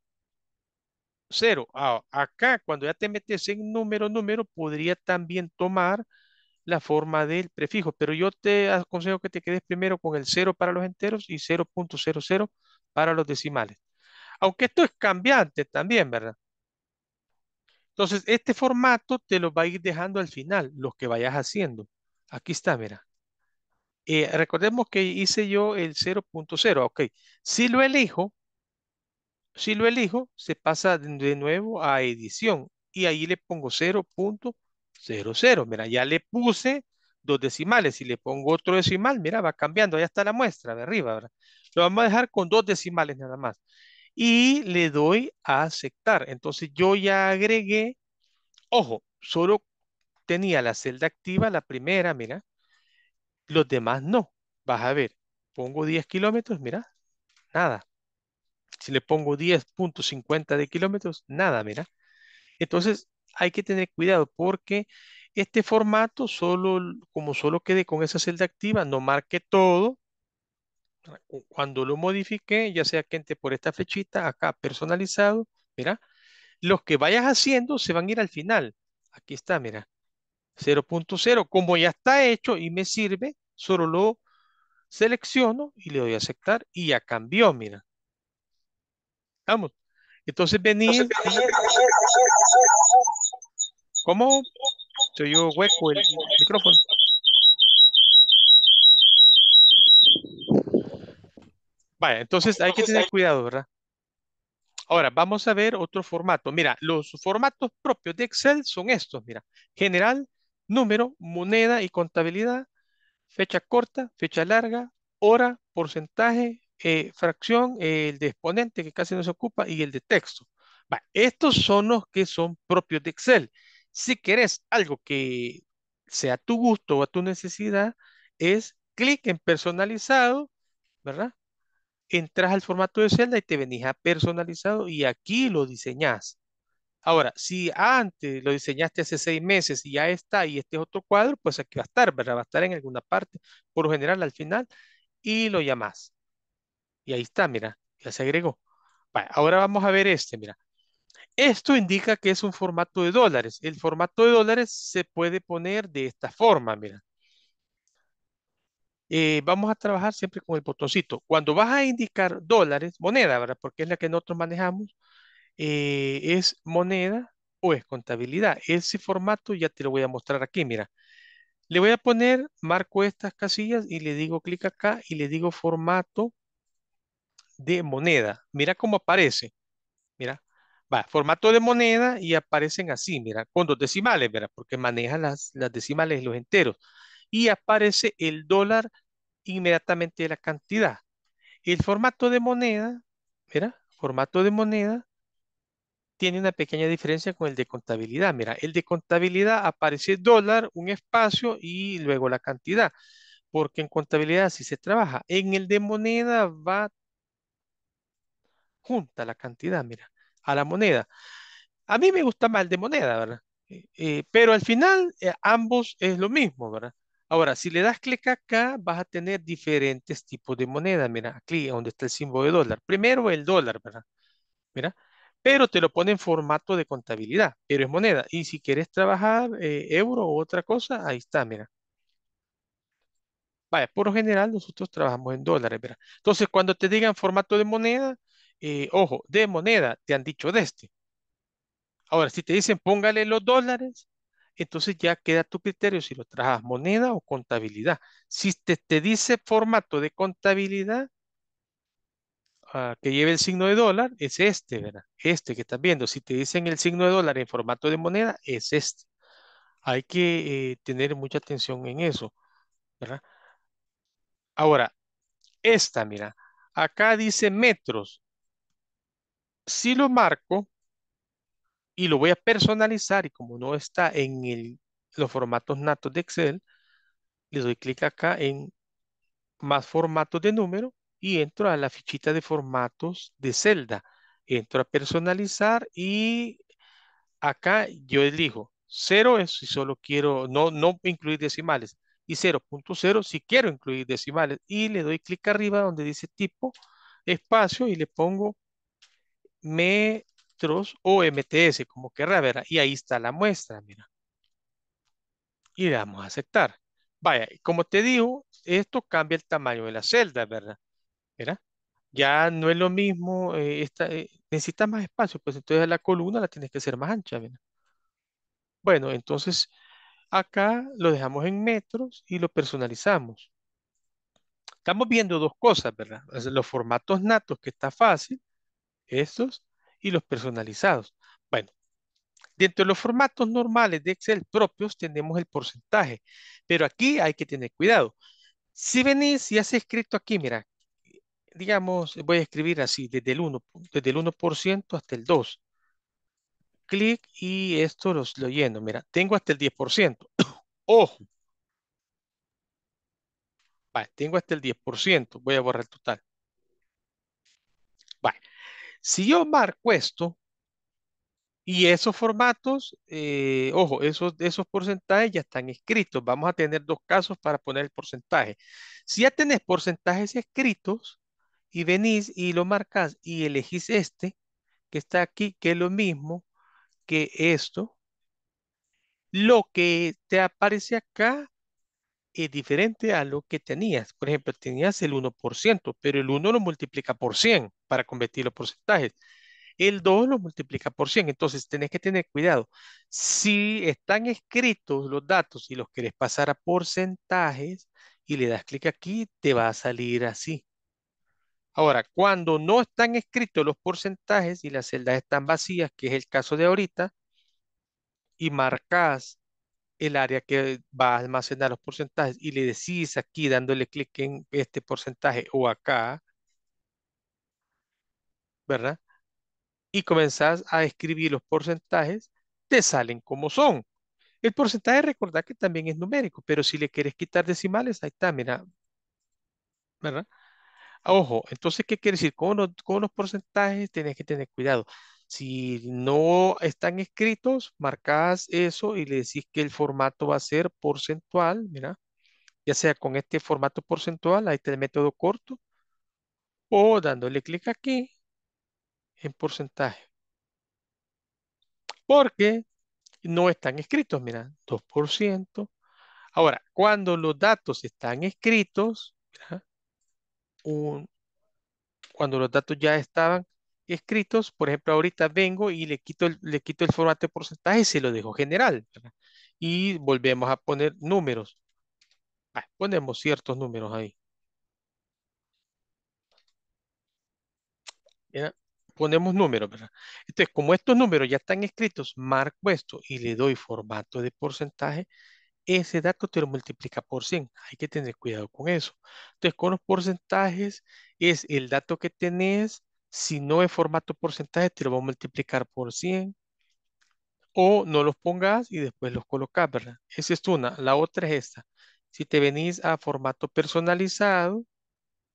cero. Ah, acá, cuando ya te metes en número, número, podría también tomar la forma del prefijo, pero yo te aconsejo que te quedes primero con el cero para los enteros y cero punto cero cero para los decimales. Aunque esto es cambiante también, ¿verdad? Entonces, este formato te lo va a ir dejando al final, los que vayas haciendo. Aquí está, mira. Eh, recordemos que hice yo el cero punto cero, ok. Si lo elijo, si lo elijo, se pasa de nuevo a edición y ahí le pongo cero punto cero cero. Mira, ya le puse dos decimales. Si le pongo otro decimal, mira, va cambiando. Ahí está la muestra de arriba, ¿verdad? Lo vamos a dejar con dos decimales nada más. Y le doy a aceptar. Entonces yo ya agregué, ojo, solo tenía la celda activa, la primera, mira. Los demás no. Vas a ver, pongo diez kilómetros, mira, nada. Si le pongo diez punto cincuenta de kilómetros, nada, mira. Entonces hay que tener cuidado porque este formato, solo como solo quede con esa celda activa, no marque todo. Cuando lo modifique, ya sea que entre por esta flechita, acá personalizado, mira, los que vayas haciendo se van a ir al final. Aquí está, mira, cero punto cero, como ya está hecho y me sirve, solo lo selecciono y le doy a aceptar y ya cambió, mira. Vamos, entonces venir. ¿Cómo? Soy yo hueco el micrófono. Vaya, entonces hay que tener cuidado, ¿verdad? Ahora, vamos a ver otro formato. Mira, los formatos propios de Excel son estos, mira. General, número, moneda y contabilidad, fecha corta, fecha larga, hora, porcentaje, eh, fracción, eh, el de exponente que casi no se ocupa y el de texto. Vaya, estos son los que son propios de Excel. Si querés algo que sea a tu gusto o a tu necesidad, es clic en personalizado, ¿verdad? Entras al formato de celda y te venís a personalizado y aquí lo diseñás. Ahora, si antes lo diseñaste hace seis meses y ya está y este es otro cuadro, pues aquí va a estar, ¿verdad? Va a estar en alguna parte, por lo general al final, y lo llamás. Y ahí está, mira, ya se agregó. Vale, ahora vamos a ver este, mira. Esto indica que es un formato de dólares. El formato de dólares se puede poner de esta forma, mira. Eh, vamos a trabajar siempre con el botoncito. Cuando vas a indicar dólares, moneda, ¿verdad? Porque es la que nosotros manejamos, eh, es moneda o es contabilidad. Ese formato ya te lo voy a mostrar aquí, mira. Le voy a poner, marco estas casillas y le digo clic acá y le digo formato de moneda. Mira cómo aparece. Mira, va, formato de moneda y aparecen así, mira, con dos decimales, ¿verdad? Porque maneja las, las decimales y los enteros. Y aparece el dólar inmediatamente de la cantidad. El formato de moneda, mira, formato de moneda tiene una pequeña diferencia con el de contabilidad. Mira, el de contabilidad aparece dólar, un espacio y luego la cantidad. Porque en contabilidad sí se trabaja. En el de moneda va junta la cantidad, mira, a la moneda. A mí me gusta más el de moneda, ¿verdad? Eh, pero al final eh, ambos es lo mismo, ¿verdad? Ahora, si le das clic acá, vas a tener diferentes tipos de moneda. Mira, aquí donde está el símbolo de dólar. Primero el dólar, ¿verdad? Mira, pero te lo pone en formato de contabilidad, pero es moneda. Y si quieres trabajar eh, euro o otra cosa, ahí está, mira. Vaya, por lo general nosotros trabajamos en dólares, ¿verdad? Entonces, cuando te digan formato de moneda, eh, ojo, de moneda, te han dicho de este. Ahora, si te dicen póngale los dólares, entonces ya queda a tu criterio si lo trabajas moneda o contabilidad. Si te, te dice formato de contabilidad uh, que lleve el signo de dólar, es este, ¿verdad? Este que estás viendo. Si te dicen el signo de dólar en formato de moneda, es este. Hay que eh, tener mucha atención en eso, ¿verdad? Ahora, esta, mira. Acá dice metros. Si lo marco y lo voy a personalizar, y como no está en el, los formatos natos de Excel, le doy clic acá en más formatos de número y entro a la fichita de formatos de celda. Entro a personalizar y acá yo elijo cero es si solo quiero, no, no incluir decimales, y cero punto cero si quiero incluir decimales. Y le doy clic arriba donde dice tipo espacio y le pongo metros o M T S, como querrá, ¿verdad? Y ahí está la muestra, mira. Y le damos a aceptar. Vaya, como te digo, esto cambia el tamaño de la celda, ¿verdad? ¿Verdad? Ya no es lo mismo, eh, esta, eh, necesitas más espacio, pues entonces la columna la tienes que hacer más ancha, ¿verdad? Bueno, entonces acá lo dejamos en metros y lo personalizamos. Estamos viendo dos cosas, ¿verdad? Los formatos natos, que está fácil, estos, y los personalizados. Bueno, dentro de los formatos normales de Excel propios tenemos el porcentaje, pero aquí hay que tener cuidado. Si venís y has escrito aquí, mira, digamos, voy a escribir así, desde el uno, desde el uno por ciento hasta el dos. Clic y esto los, lo lleno. Mira, tengo hasta el diez por ciento. ¡Ojo! Vale, tengo hasta el diez por ciento. Voy a borrar el total. Vale. Si yo marco esto y esos formatos, eh, ojo, esos, esos porcentajes ya están escritos. Vamos a tener dos casos para poner el porcentaje. Si ya tenés porcentajes escritos y venís y lo marcas y elegís este, que está aquí, que es lo mismo que esto, lo que te aparece acá es diferente a lo que tenías. Por ejemplo, tenías el uno por ciento, pero el uno lo multiplica por cien para convertir los porcentajes. El dos lo multiplica por cien, entonces tenés que tener cuidado. Si están escritos los datos y los querés pasar a porcentajes y le das clic aquí, te va a salir así. Ahora, cuando no están escritos los porcentajes y las celdas están vacías, que es el caso de ahorita, y marcas el área que va a almacenar los porcentajes y le decís aquí dándole clic en este porcentaje o acá, ¿verdad? Y comenzás a escribir los porcentajes, te salen como son. El porcentaje, recordad que también es numérico, pero si le quieres quitar decimales, ahí está, mira, ¿verdad? Ojo, entonces, ¿qué quiere decir? Con los, con los porcentajes tenés que tener cuidado. Si no están escritos, marcás eso y le decís que el formato va a ser porcentual, mira, ya sea con este formato porcentual, ahí está el método corto, o dándole clic aquí en porcentaje. Porque no están escritos, mira, dos por ciento. Ahora, cuando los datos están escritos, mira, Un, cuando los datos ya estaban escritos, por ejemplo, ahorita vengo y le quito el, le quito el formato de porcentaje y se lo dejo general, ¿verdad? Y volvemos a poner números. Ah, ponemos ciertos números ahí. ¿Ya? Ponemos números, ¿verdad? Entonces, como estos números ya están escritos, marco esto y le doy formato de porcentaje. Ese dato te lo multiplica por cien. Hay que tener cuidado con eso. Entonces, con los porcentajes, es el dato que tenés. Si no es formato porcentaje, te lo va a multiplicar por cien. O no los pongas y después los colocas, ¿verdad? Esa es una. La otra es esta. Si te venís a formato personalizado,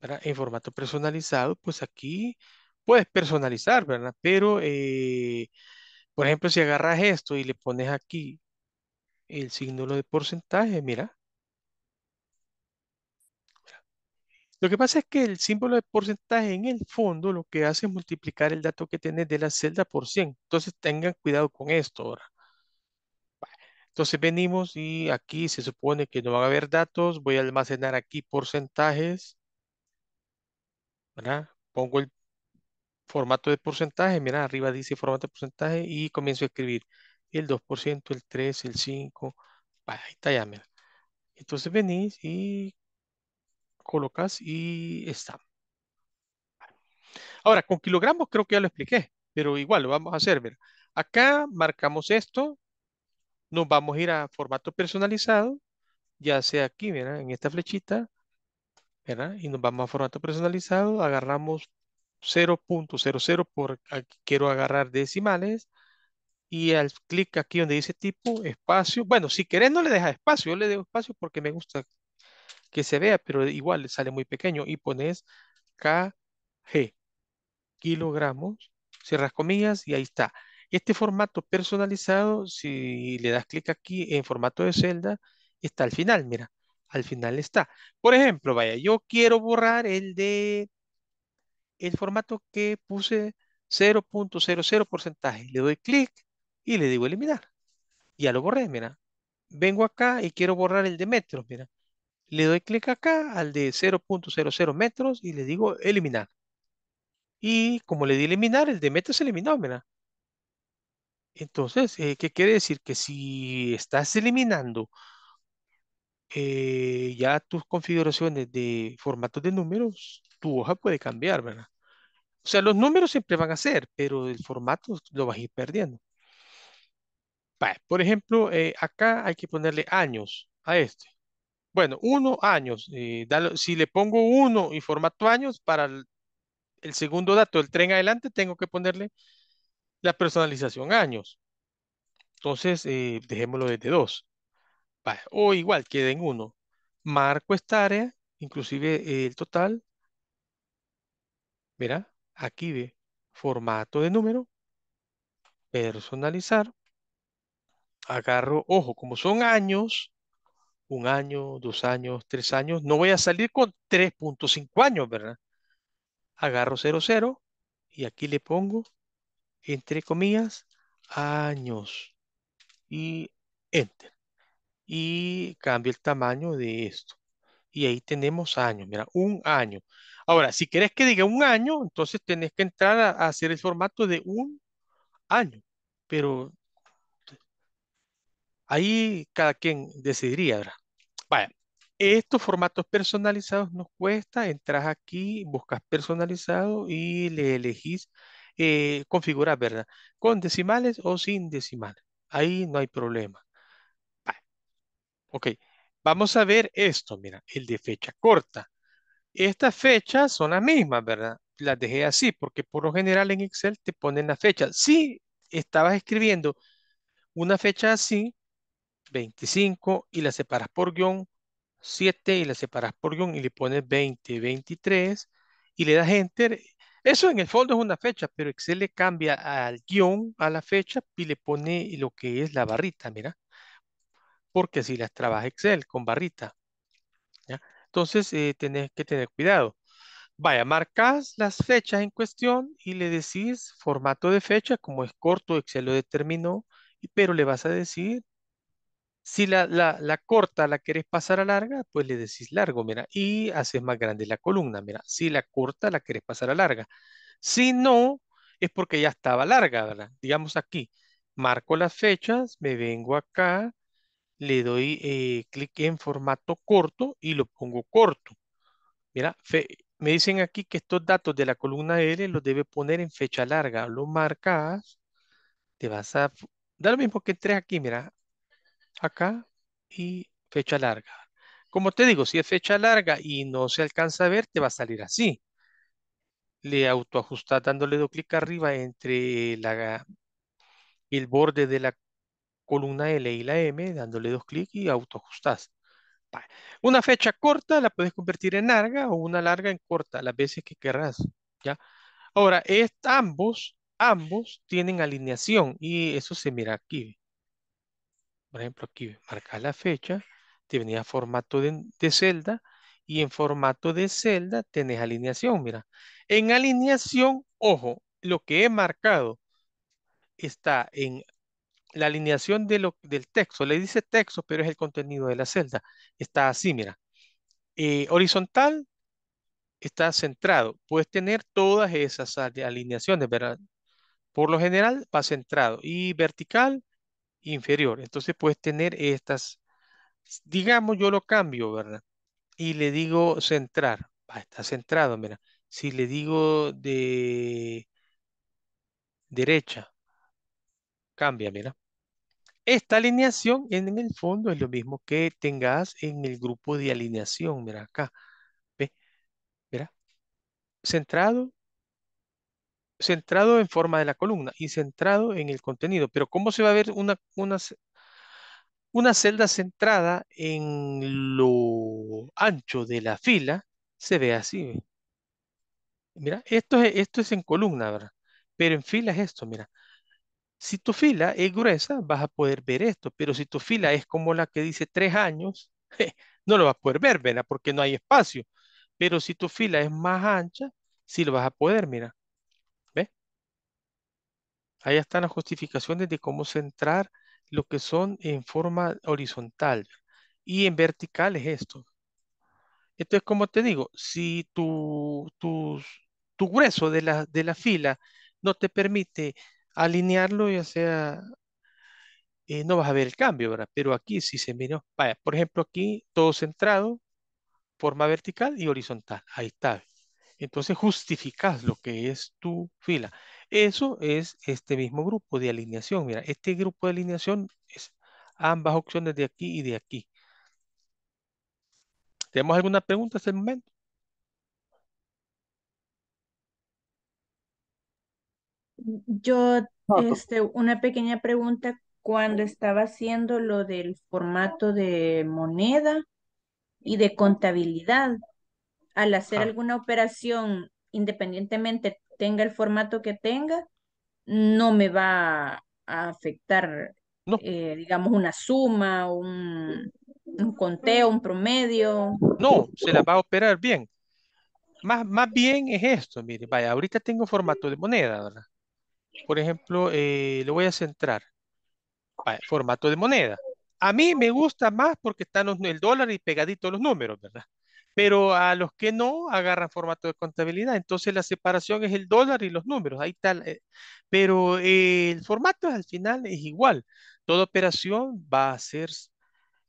¿verdad? En formato personalizado, pues aquí puedes personalizar, ¿verdad? Pero, eh, por ejemplo, si agarras esto y le pones aquí el signo de porcentaje, mira. mira. Lo que pasa es que el símbolo de porcentaje en el fondo lo que hace es multiplicar el dato que tenés de la celda por cien. Entonces tengan cuidado con esto ahora. Vale. Entonces venimos y aquí se supone que no van a haber datos. Voy a almacenar aquí porcentajes, ¿verdad? Pongo el formato de porcentaje. Mira, arriba dice formato de porcentaje y comienzo a escribir el dos por ciento, el tres, el cinco, vale, ahí está ya, mira. Entonces venís y colocas y está. Vale. Ahora, con kilogramos creo que ya lo expliqué, pero igual lo vamos a hacer, mira. Acá marcamos esto, nos vamos a ir a formato personalizado, ya sea aquí, mira, en esta flechita, ¿verdad? Y nos vamos a formato personalizado, agarramos cero punto cero cero porque quiero agarrar decimales, y al clic aquí donde dice tipo, espacio, bueno, si querés no le dejas espacio, yo le dejo espacio porque me gusta que se vea, pero igual sale muy pequeño, y pones K G, kilogramos, cierras comillas, y ahí está. Este formato personalizado, si le das clic aquí en formato de celda, está al final, mira, al final está. Por ejemplo, vaya, yo quiero borrar el de el formato que puse cero punto cero cero porcentaje. Le doy clic y le digo eliminar. Ya lo borré, mira. Vengo acá y quiero borrar el de metros, mira. Le doy clic acá al de cero punto cero cero metros y le digo eliminar. Y como le di eliminar, el de metros se eliminó, mira. Entonces, eh, ¿qué quiere decir? Que si estás eliminando eh, ya tus configuraciones de formatos de números, tu hoja puede cambiar, ¿verdad? O sea, los números siempre van a ser, pero el formato lo vas a ir perdiendo. Vale, por ejemplo, eh, acá hay que ponerle años a este. Bueno, uno, años. Eh, dale, si le pongo uno y formato años, para el, el segundo dato del tren adelante, tengo que ponerle la personalización años. Entonces, eh, dejémoslo desde dos. Vale, o igual, queda en uno. Marco esta área, inclusive eh, el total. Mira, aquí ve, formato de número. Personalizar. Agarro, ojo, como son años, un año, dos años, tres años, no voy a salir con tres punto cinco años, ¿verdad? Agarro cero cero y aquí le pongo entre comillas, años. Y enter. Y cambio el tamaño de esto. Y ahí tenemos años. Mira, un año. Ahora, si querés que diga un año, entonces tenés que entrar a, a hacer el formato de un año. Pero ahí cada quien decidiría, ¿verdad? Vaya, estos formatos personalizados nos cuesta. Entras aquí, buscas personalizado y le elegís Eh, configurar, ¿verdad? Con decimales o sin decimales. Ahí no hay problema. Vale. Ok. Vamos a ver esto, mira. El de fecha corta. Estas fechas son las mismas, ¿verdad? Las dejé así porque por lo general en Excel te ponen la fecha. Si estabas escribiendo una fecha así, veinticinco, y la separas por guión, siete, y la separas por guión, y le pones veinte, veintitrés, y le das enter. Eso en el fondo es una fecha, pero Excel le cambia al guión a la fecha y le pone lo que es la barrita, mira. Porque si las trabaja Excel con barrita, ¿ya? Entonces eh, tenés que tener cuidado. Vaya, marcas las fechas en cuestión y le decís formato de fecha, como es corto, Excel lo determinó, pero le vas a decir, si la, la, la corta la querés pasar a larga, pues le decís largo, mira, y haces más grande la columna, mira. Si la corta la querés pasar a larga. Si no, es porque ya estaba larga, ¿verdad? Digamos aquí, marco las fechas, me vengo acá, le doy eh, clic en formato corto y lo pongo corto. Mira, fe, me dicen aquí que estos datos de la columna L los debe poner en fecha larga. Lo marcas, te vas a... Da lo mismo que entres aquí, mira. Acá y fecha larga. Como te digo, si es fecha larga y no se alcanza a ver, te va a salir así. Le autoajustas dándole dos clic arriba entre la, el borde de la columna L y la M, dándole dos clics y autoajustas. Vale. Una fecha corta la puedes convertir en larga o una larga en corta, las veces que querrás, ¿ya? Ahora, es, ambos, ambos tienen alineación y eso se mira aquí. Por ejemplo, aquí marcas la fecha, te venía formato de, de celda y en formato de celda tenés alineación, mira. En alineación, ojo, lo que he marcado está en la alineación de lo, del texto. Le dice texto, pero es el contenido de la celda. Está así, mira. Eh, horizontal está centrado. Puedes tener todas esas alineaciones, ¿verdad? Por lo general va centrado. Y vertical, inferior. Entonces puedes tener estas, digamos yo lo cambio, ¿verdad? Y le digo centrar. Ah, está centrado, mira. Si le digo de derecha, cambia, mira. Esta alineación en el fondo es lo mismo que tengas en el grupo de alineación, mira acá. ¿Ve? Mira. Centrado. Centrado en forma de la columna y centrado en el contenido. Pero ¿cómo se va a ver una, una, una celda centrada en lo ancho de la fila? Se ve así. Mira, esto es, esto es en columna, ¿verdad? Pero en fila es esto, mira. Si tu fila es gruesa, vas a poder ver esto. Pero si tu fila es como la que dice tres años, je, no lo vas a poder ver, ¿verdad? Porque no hay espacio. Pero si tu fila es más ancha, Sí, lo vas a poder, mira. ¿Ves? Ahí están las justificaciones de cómo centrar lo que son en forma horizontal. Y en vertical es esto. Entonces, como te digo, si tu, tus- tu grueso de la, de la fila no te permite alinearlo, ya sea, eh, no vas a ver el cambio, ¿verdad? Pero aquí sí se miró. Vaya, por ejemplo, aquí todo centrado, forma vertical y horizontal. Ahí está. Entonces justificas lo que es tu fila. Eso es este mismo grupo de alineación. Mira, este grupo de alineación es ambas opciones de aquí y de aquí. ¿Tenemos alguna pregunta hasta el momento? Yo, No, tú- este, una pequeña pregunta, cuando estaba haciendo lo del formato de moneda y de contabilidad, al hacer Ah, alguna operación, independientemente tenga el formato que tenga, no me va a afectar, no, eh, digamos, una suma, un, un conteo, un promedio. no, se la va a operar bien. Más, más bien es esto, mire, vaya, ahorita tengo formato de moneda, ¿verdad? Por ejemplo, eh, lo voy a centrar. Vaya, formato de moneda. A mí me gusta más porque están los- el dólar y pegadito los números, ¿verdad? Pero a los que no agarran formato de contabilidad, entonces la separación es el dólar y los números, ahí tal. Pero eh, el formato al final es igual. Toda operación va a ser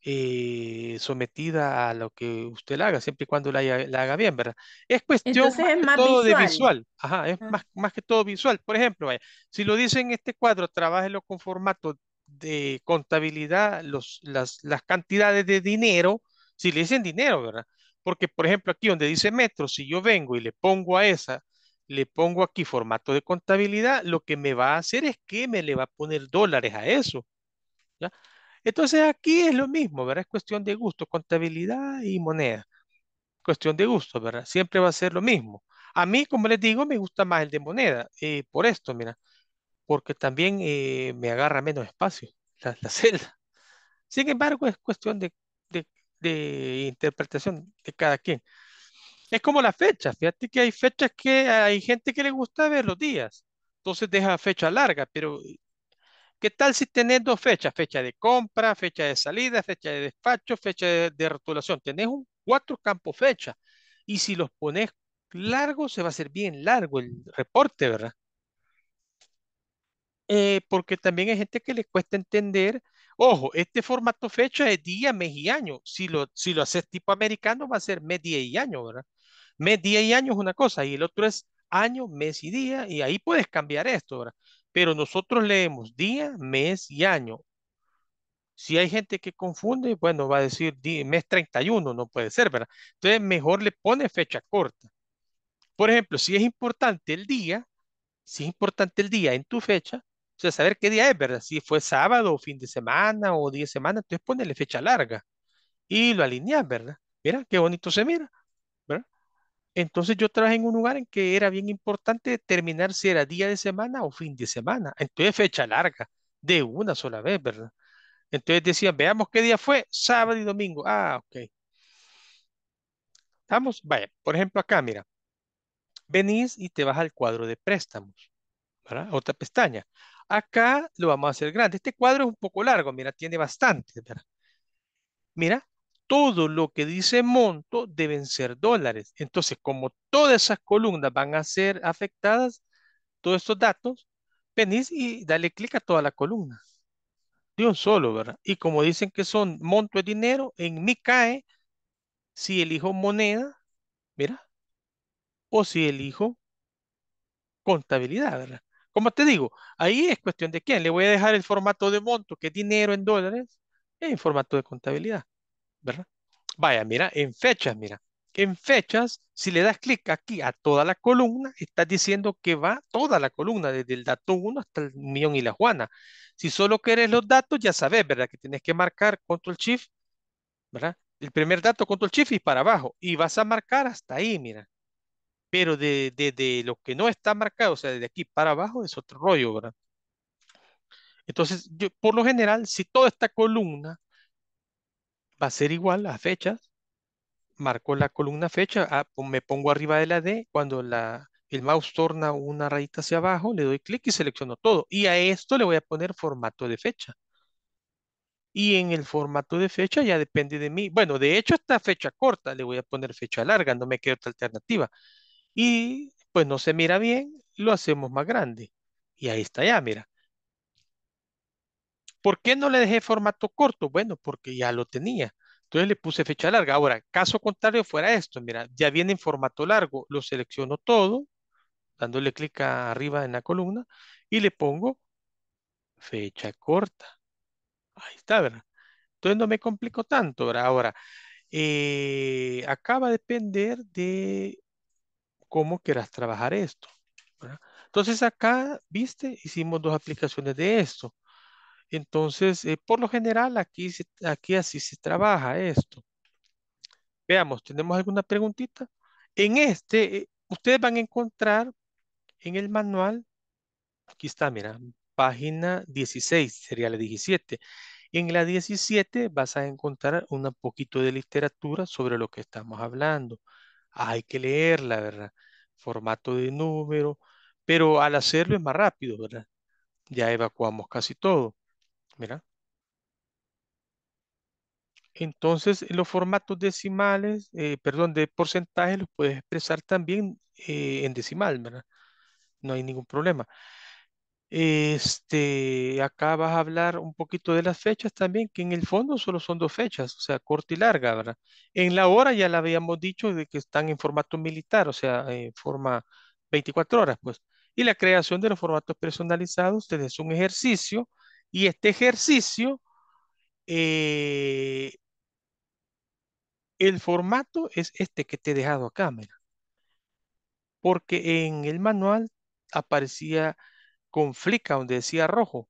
eh, sometida a lo que usted la haga, siempre y cuando la, haya- la haga bien, ¿verdad? Es cuestión Entonces más es que más todo de visual. visual, ajá, es Ah, más, más que todo visual. Por ejemplo, vaya, si lo dice en este cuadro, trabájelo con formato de contabilidad, los, las, las cantidades de dinero, si le dicen dinero, ¿verdad? Porque, por ejemplo, aquí donde dice metros, si yo vengo y le pongo a esa, le pongo aquí formato de contabilidad, lo que me va a hacer es que me le va a poner dólares a eso. ¿Ya? Entonces aquí es lo mismo, ¿verdad? Es cuestión de gusto, contabilidad y moneda. Cuestión de gusto, ¿verdad? Siempre va a ser lo mismo. A mí, como les digo, me gusta más el de moneda, eh, por esto, mira, porque también eh, me agarra menos espacio la, la celda. Sin embargo, es cuestión de, de- de interpretación de cada quien. Es como las fechas, fíjate que hay fechas que hay gente que le gusta ver los días, entonces deja fecha larga, pero ¿qué tal si tenés dos fechas? Fecha de compra, fecha de salida, fecha de despacho, fecha de, de rotulación. Tenés un cuatro campos fecha. Y si los pones largo, se va a hacer bien largo el reporte, ¿verdad? Eh, porque también hay gente que le cuesta entender. Ojo, este formato fecha es día, mes y año. Si lo, si lo haces tipo americano, va a ser mes, día y año, ¿verdad? Mes, día y año es una cosa, y el otro es año, mes y día, y ahí puedes cambiar esto, ¿verdad? Pero nosotros leemos día, mes y año. Si hay gente que confunde, bueno, va a decir di- mes treinta y uno, no puede ser, ¿verdad? Entonces, mejor le pone fecha corta. Por ejemplo, si es importante el día, si es importante el día en tu fecha, o sea, saber qué día es, ¿verdad? Si fue sábado o fin de semana o diez semanas, entonces ponele fecha larga y lo alineas, ¿verdad? Mira, qué bonito se mira, ¿verdad? Entonces yo trabajé en un lugar en que era bien importante determinar si era día de semana o fin de semana. Entonces fecha larga, de una sola vez, ¿verdad? Entonces decían, veamos qué día fue, sábado y domingo. Ah, ok. Estamos, vaya, por ejemplo acá, mira, venís y te vas al cuadro de préstamos, ¿verdad? Otra pestaña. Acá lo vamos a hacer grande. Este cuadro es un poco largo, mira, tiene bastante, ¿verdad? Mira, todo lo que dice monto deben ser dólares. Entonces, como todas esas columnas van a ser afectadas, todos estos datos, venís y dale clic a toda la columna, de un solo, ¿verdad? Y como dicen que son monto de dinero, en mi cae si elijo moneda, mira, o si elijo contabilidad, ¿verdad? Como te digo, ahí es cuestión de quién. Le voy a dejar el formato de monto, que es dinero en dólares, en formato de contabilidad, ¿verdad? Vaya, mira, en fechas, mira. En fechas, si le das clic aquí a toda la columna, estás diciendo que va toda la columna, desde el dato uno hasta el millón y la Juana. Si solo querés los datos, ya sabes, ¿verdad? Que tienes que marcar Control Shift, ¿verdad? El primer dato, Control Shift y para abajo. Y vas a marcar hasta ahí, mira. Pero de, de- de lo que no está marcado, o sea, de aquí para abajo es otro rollo, ¿verdad? Entonces, yo, por lo general, si toda esta columna va a ser igual a fechas, marco la columna fecha, ah, pon- me pongo arriba de la D, cuando la el mouse torna una rayita hacia abajo, le doy clic y selecciono todo. Y a esto le voy a poner formato de fecha. Y en el formato de fecha ya depende de mí. Bueno, de hecho esta fecha corta le voy a poner fecha larga, no me queda otra alternativa. Y pues no se mira bien, lo hacemos más grande. Y ahí está ya, mira. ¿Por qué no le dejé formato corto? Bueno, porque ya lo tenía. Entonces le puse fecha larga. Ahora, caso contrario fuera esto, mira, ya viene en formato largo. Lo selecciono todo, dándole clic arriba en la columna y le pongo fecha corta. Ahí está, ¿verdad? Entonces no me complico tanto, ¿verdad? Ahora, eh, acá va a depender de cómo quieras trabajar esto, ¿verdad? Entonces acá, ¿viste? Hicimos dos aplicaciones de esto. Entonces, eh, por lo general, aquí, se, aquí así se trabaja esto. Veamos, ¿tenemos alguna preguntita? En este, eh, ustedes van a encontrar en el manual, aquí está, mira, página dieciséis, sería la diecisiete. En la diecisiete vas a encontrar un poquito de literatura sobre lo que estamos hablando. Hay que leerla, ¿verdad? Formato de número, pero al hacerlo es más rápido, ¿verdad? Ya evacuamos casi todo. Mira. Entonces, los formatos decimales, eh, perdón, de porcentaje los puedes expresar también eh, en decimal, ¿verdad? No hay ningún problema. Este, acá vas a hablar un poquito de las fechas también, que en el fondo solo son dos fechas, o sea, corta y larga, ¿verdad? En la hora ya la habíamos dicho de que están en formato militar, o sea, en forma veinticuatro horas, pues. Y la creación de los formatos personalizados, tenés un ejercicio, y este ejercicio, eh, el formato es este que te he dejado acá, mira. Porque en el manual aparecía con flica donde decía rojo.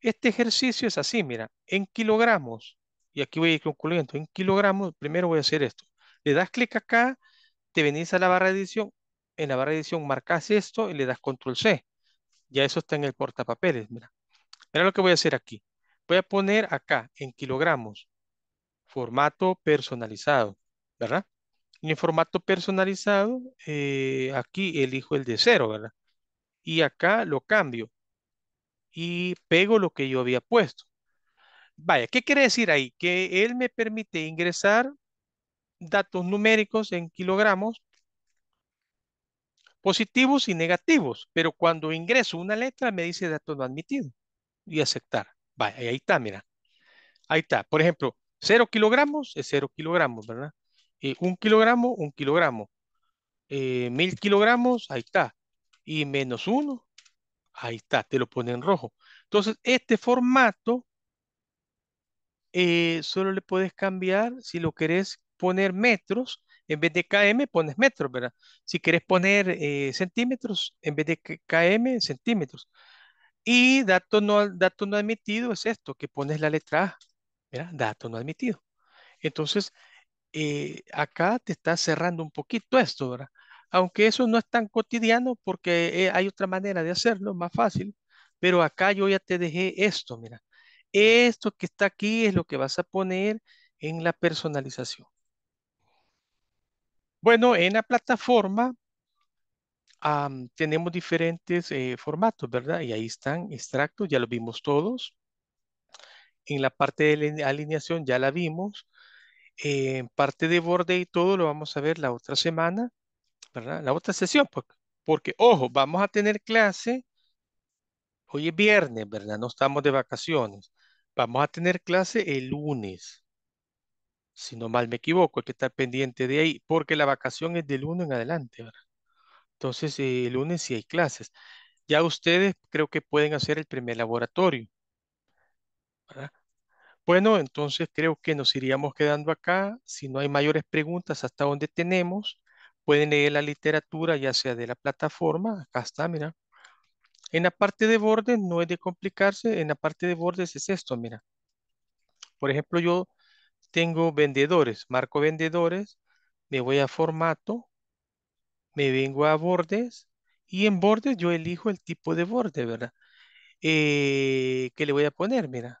Este ejercicio es así, mira, en kilogramos, y aquí voy a ir concluyendo, en kilogramos, primero voy a hacer esto. Le das clic acá, te venís a la barra de edición, en la barra de edición marcas esto y le das control C. Ya eso está en el portapapeles, mira. Mira lo que voy a hacer aquí. Voy a poner acá en kilogramos formato personalizado, ¿verdad? Y en formato personalizado, eh, aquí elijo el de cero, ¿verdad? Y acá lo cambio y pego lo que yo había puesto. Vaya, ¿qué quiere decir ahí? Que él me permite ingresar datos numéricos en kilogramos positivos y negativos, pero cuando ingreso una letra me dice datos no admitidos y aceptar. Vaya, ahí está, mira. Ahí está. Por ejemplo, cero kilogramos es cero kilogramos, ¿verdad? Eh, un kilogramo, un kilogramo. Eh, mil kilogramos, ahí está. Y menos uno, ahí está, te lo pone en rojo. Entonces, este formato eh, solo le puedes cambiar si lo querés poner metros, en vez de km pones metros, ¿verdad? Si querés poner eh, centímetros, en vez de km, centímetros. Y dato no, dato no admitido es esto, que pones la letra A. Mira, dato no admitido. Entonces, eh, acá te está cerrando un poquito esto, ¿verdad? Aunque eso no es tan cotidiano porque eh, hay otra manera de hacerlo, más fácil. Pero acá yo ya te dejé esto, mira. Esto que está aquí es lo que vas a poner en la personalización. Bueno, en la plataforma um, tenemos diferentes eh, formatos, ¿verdad? Y ahí están extractos, ya los vimos todos. En la parte de alineación ya la vimos. Eh, en parte de borde y todo lo vamos a ver la otra semana, ¿verdad? La otra sesión, porque, porque, ojo, vamos a tener clase, hoy es viernes, ¿verdad? No estamos de vacaciones. Vamos a tener clase el lunes. Si no mal me equivoco, hay que estar pendiente de ahí, porque la vacación es del uno en adelante, ¿verdad? Entonces, eh, el lunes sí hay clases. Ya ustedes creo que pueden hacer el primer laboratorio, ¿verdad? Bueno, entonces creo que nos iríamos quedando acá. Si no hay mayores preguntas hasta donde tenemos, pueden leer la literatura, ya sea de la plataforma. Acá está, mira. En la parte de bordes no es de complicarse. En la parte de bordes es esto, mira. Por ejemplo, yo tengo vendedores, marco vendedores, me voy a formato, me vengo a bordes y en bordes yo elijo el tipo de borde, ¿verdad? Eh, que le voy a poner, mira.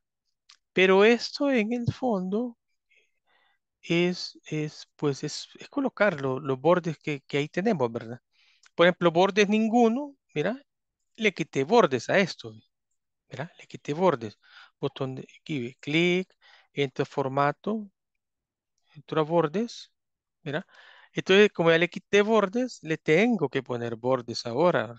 Pero esto en el fondo es, es pues es, es colocar lo, los bordes que, que ahí tenemos, ¿verdad? Por ejemplo, bordes ninguno, mira, le quité bordes a esto. Mira, le quité bordes. Botón de aquí, clic, entro formato, entro a bordes, mira. Entonces, como ya le quité bordes, le tengo que poner bordes ahora.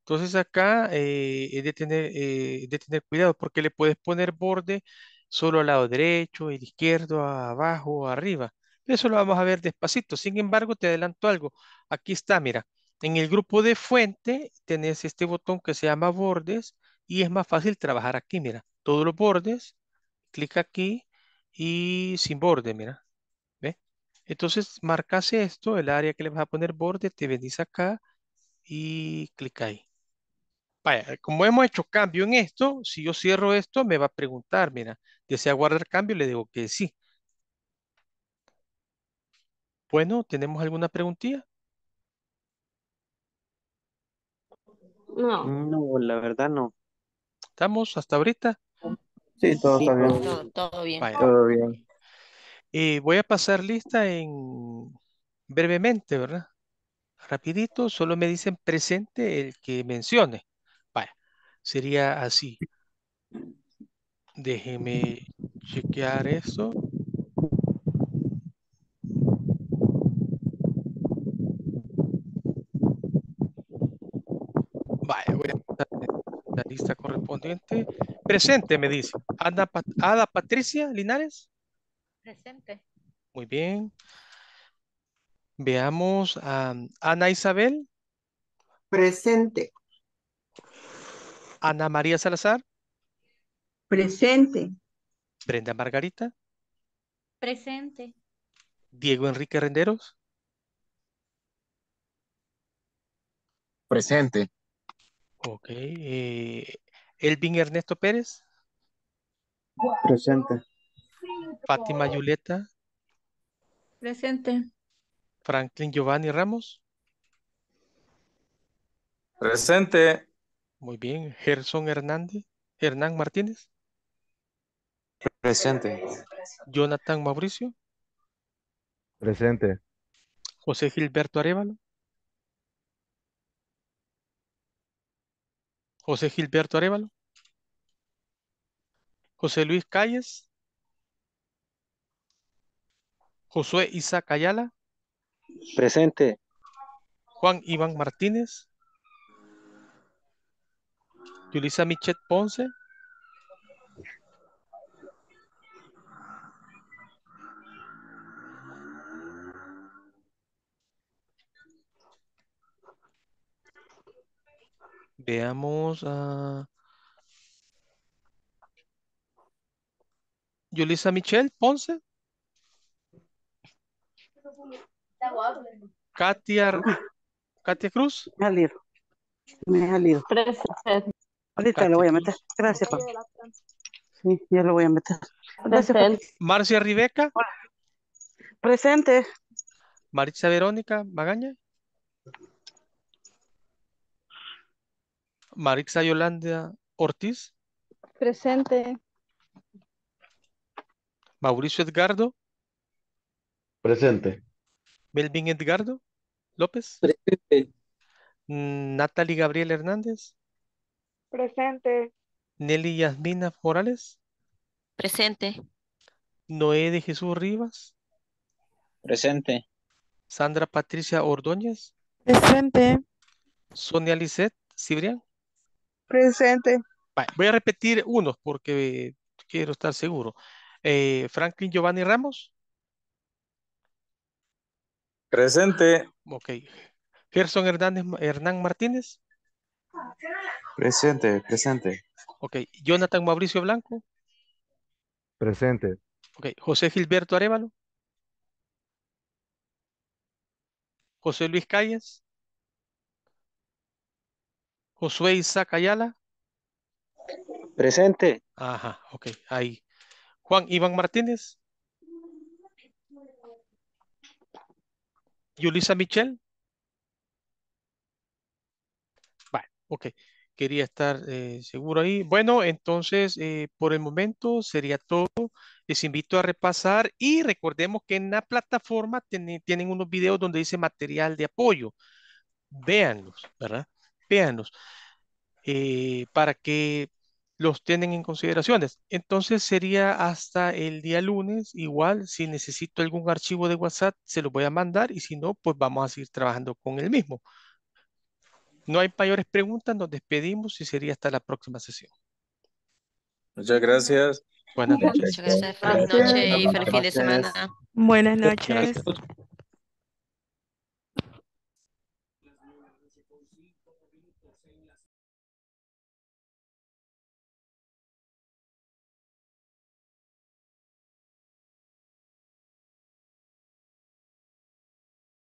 Entonces, acá eh, es de tener, eh, es de tener cuidado porque le puedes poner borde solo al lado derecho, el izquierdo, abajo, arriba. Eso lo vamos a ver despacito. Sin embargo, te adelanto algo. Aquí está, mira. En el grupo de fuente tenés este botón que se llama bordes y es más fácil trabajar aquí, mira. Todos los bordes, clic aquí y sin borde, mira. Entonces, marcas esto, el área que le vas a poner borde, te venís acá y clic ahí. Vaya, como hemos hecho cambio en esto, si yo cierro esto, me va a preguntar, mira, ¿desea guardar cambio? Le digo que sí. Bueno, ¿tenemos alguna preguntilla? No. No, la verdad no. ¿Estamos hasta ahorita? Sí, todo sí, está bien. Todo, todo bien. Vaya. Todo bien. Eh, voy a pasar lista en brevemente, ¿verdad? Rapidito, solo me dicen presente el que mencione. Vaya, sería así. Déjeme chequear esto. Vaya, voy a pasar la lista correspondiente. Presente, me dice. Ana Pat- Ada Patricia Linares. Presente. Muy bien. Veamos a Ana Isabel. Presente. Ana María Salazar. Presente. Brenda Margarita. Presente. Diego Enrique Renderos. Presente. Ok. Eh, Elvin Ernesto Pérez. Presente. Fátima Yuleta. Presente. Franklin Giovanni Ramos. Presente. Muy bien. Gerson Hernández. Hernán Martínez. Presente. Jonathan Mauricio. Presente. José Gilberto Arevalo. José Gilberto Arevalo. José Luis Calles. Josué Isaac Ayala. Presente. Juan Iván Martínez. Yulisa Michet Ponce. Veamos a Yulisa Michel Ponce. Katia, Katia Cruz. Me ha liado. Me ha liado. Ahorita Katia lo voy a meter. Gracias, papá. Sí, ya lo voy a meter. Gracias. Marcia Ribeca. Hola. Presente. Maritza Verónica Magaña. Maritza Yolanda Ortiz. Presente. Mauricio Edgardo. Presente. Melvin Edgardo López. Presente. Natalie Gabriel Hernández. Presente. Nelly Yasmina Morales. Presente. Noé de Jesús Rivas. Presente. Sandra Patricia Ordóñez. Presente. Sonia Lisette Cibrián. Presente. Vale, voy a repetir unos porque quiero estar seguro. Eh, Franklin Giovanni Ramos. Presente. Ok. Gerson Hernández, Hernán Martínez. Presente, presente. Ok. Jonathan Mauricio Blanco. Presente. Ok. José Gilberto Arevalo. José Luis Calles. Josué Isaac Ayala. Presente. Ajá, ok. Ahí. Juan Iván Martínez. Yulisa Michel. Vale, ok. Quería estar eh, seguro ahí. Bueno, entonces, eh, por el momento sería todo. Les invito a repasar y recordemos que en la plataforma ten, tienen unos videos donde dice material de apoyo. véanlos, ¿verdad? Véanlos eh, para que los tienen en consideraciones. Entonces sería hasta el día lunes. Igual, si necesito algún archivo de WhatsApp, se lo voy a mandar, y si no, pues vamos a seguir trabajando con el mismo. No hay mayores preguntas, nos despedimos y sería hasta la próxima sesión. Muchas gracias. Buenas noches. Muchas gracias. Buenas noches y feliz fin de semana. Buenas noches.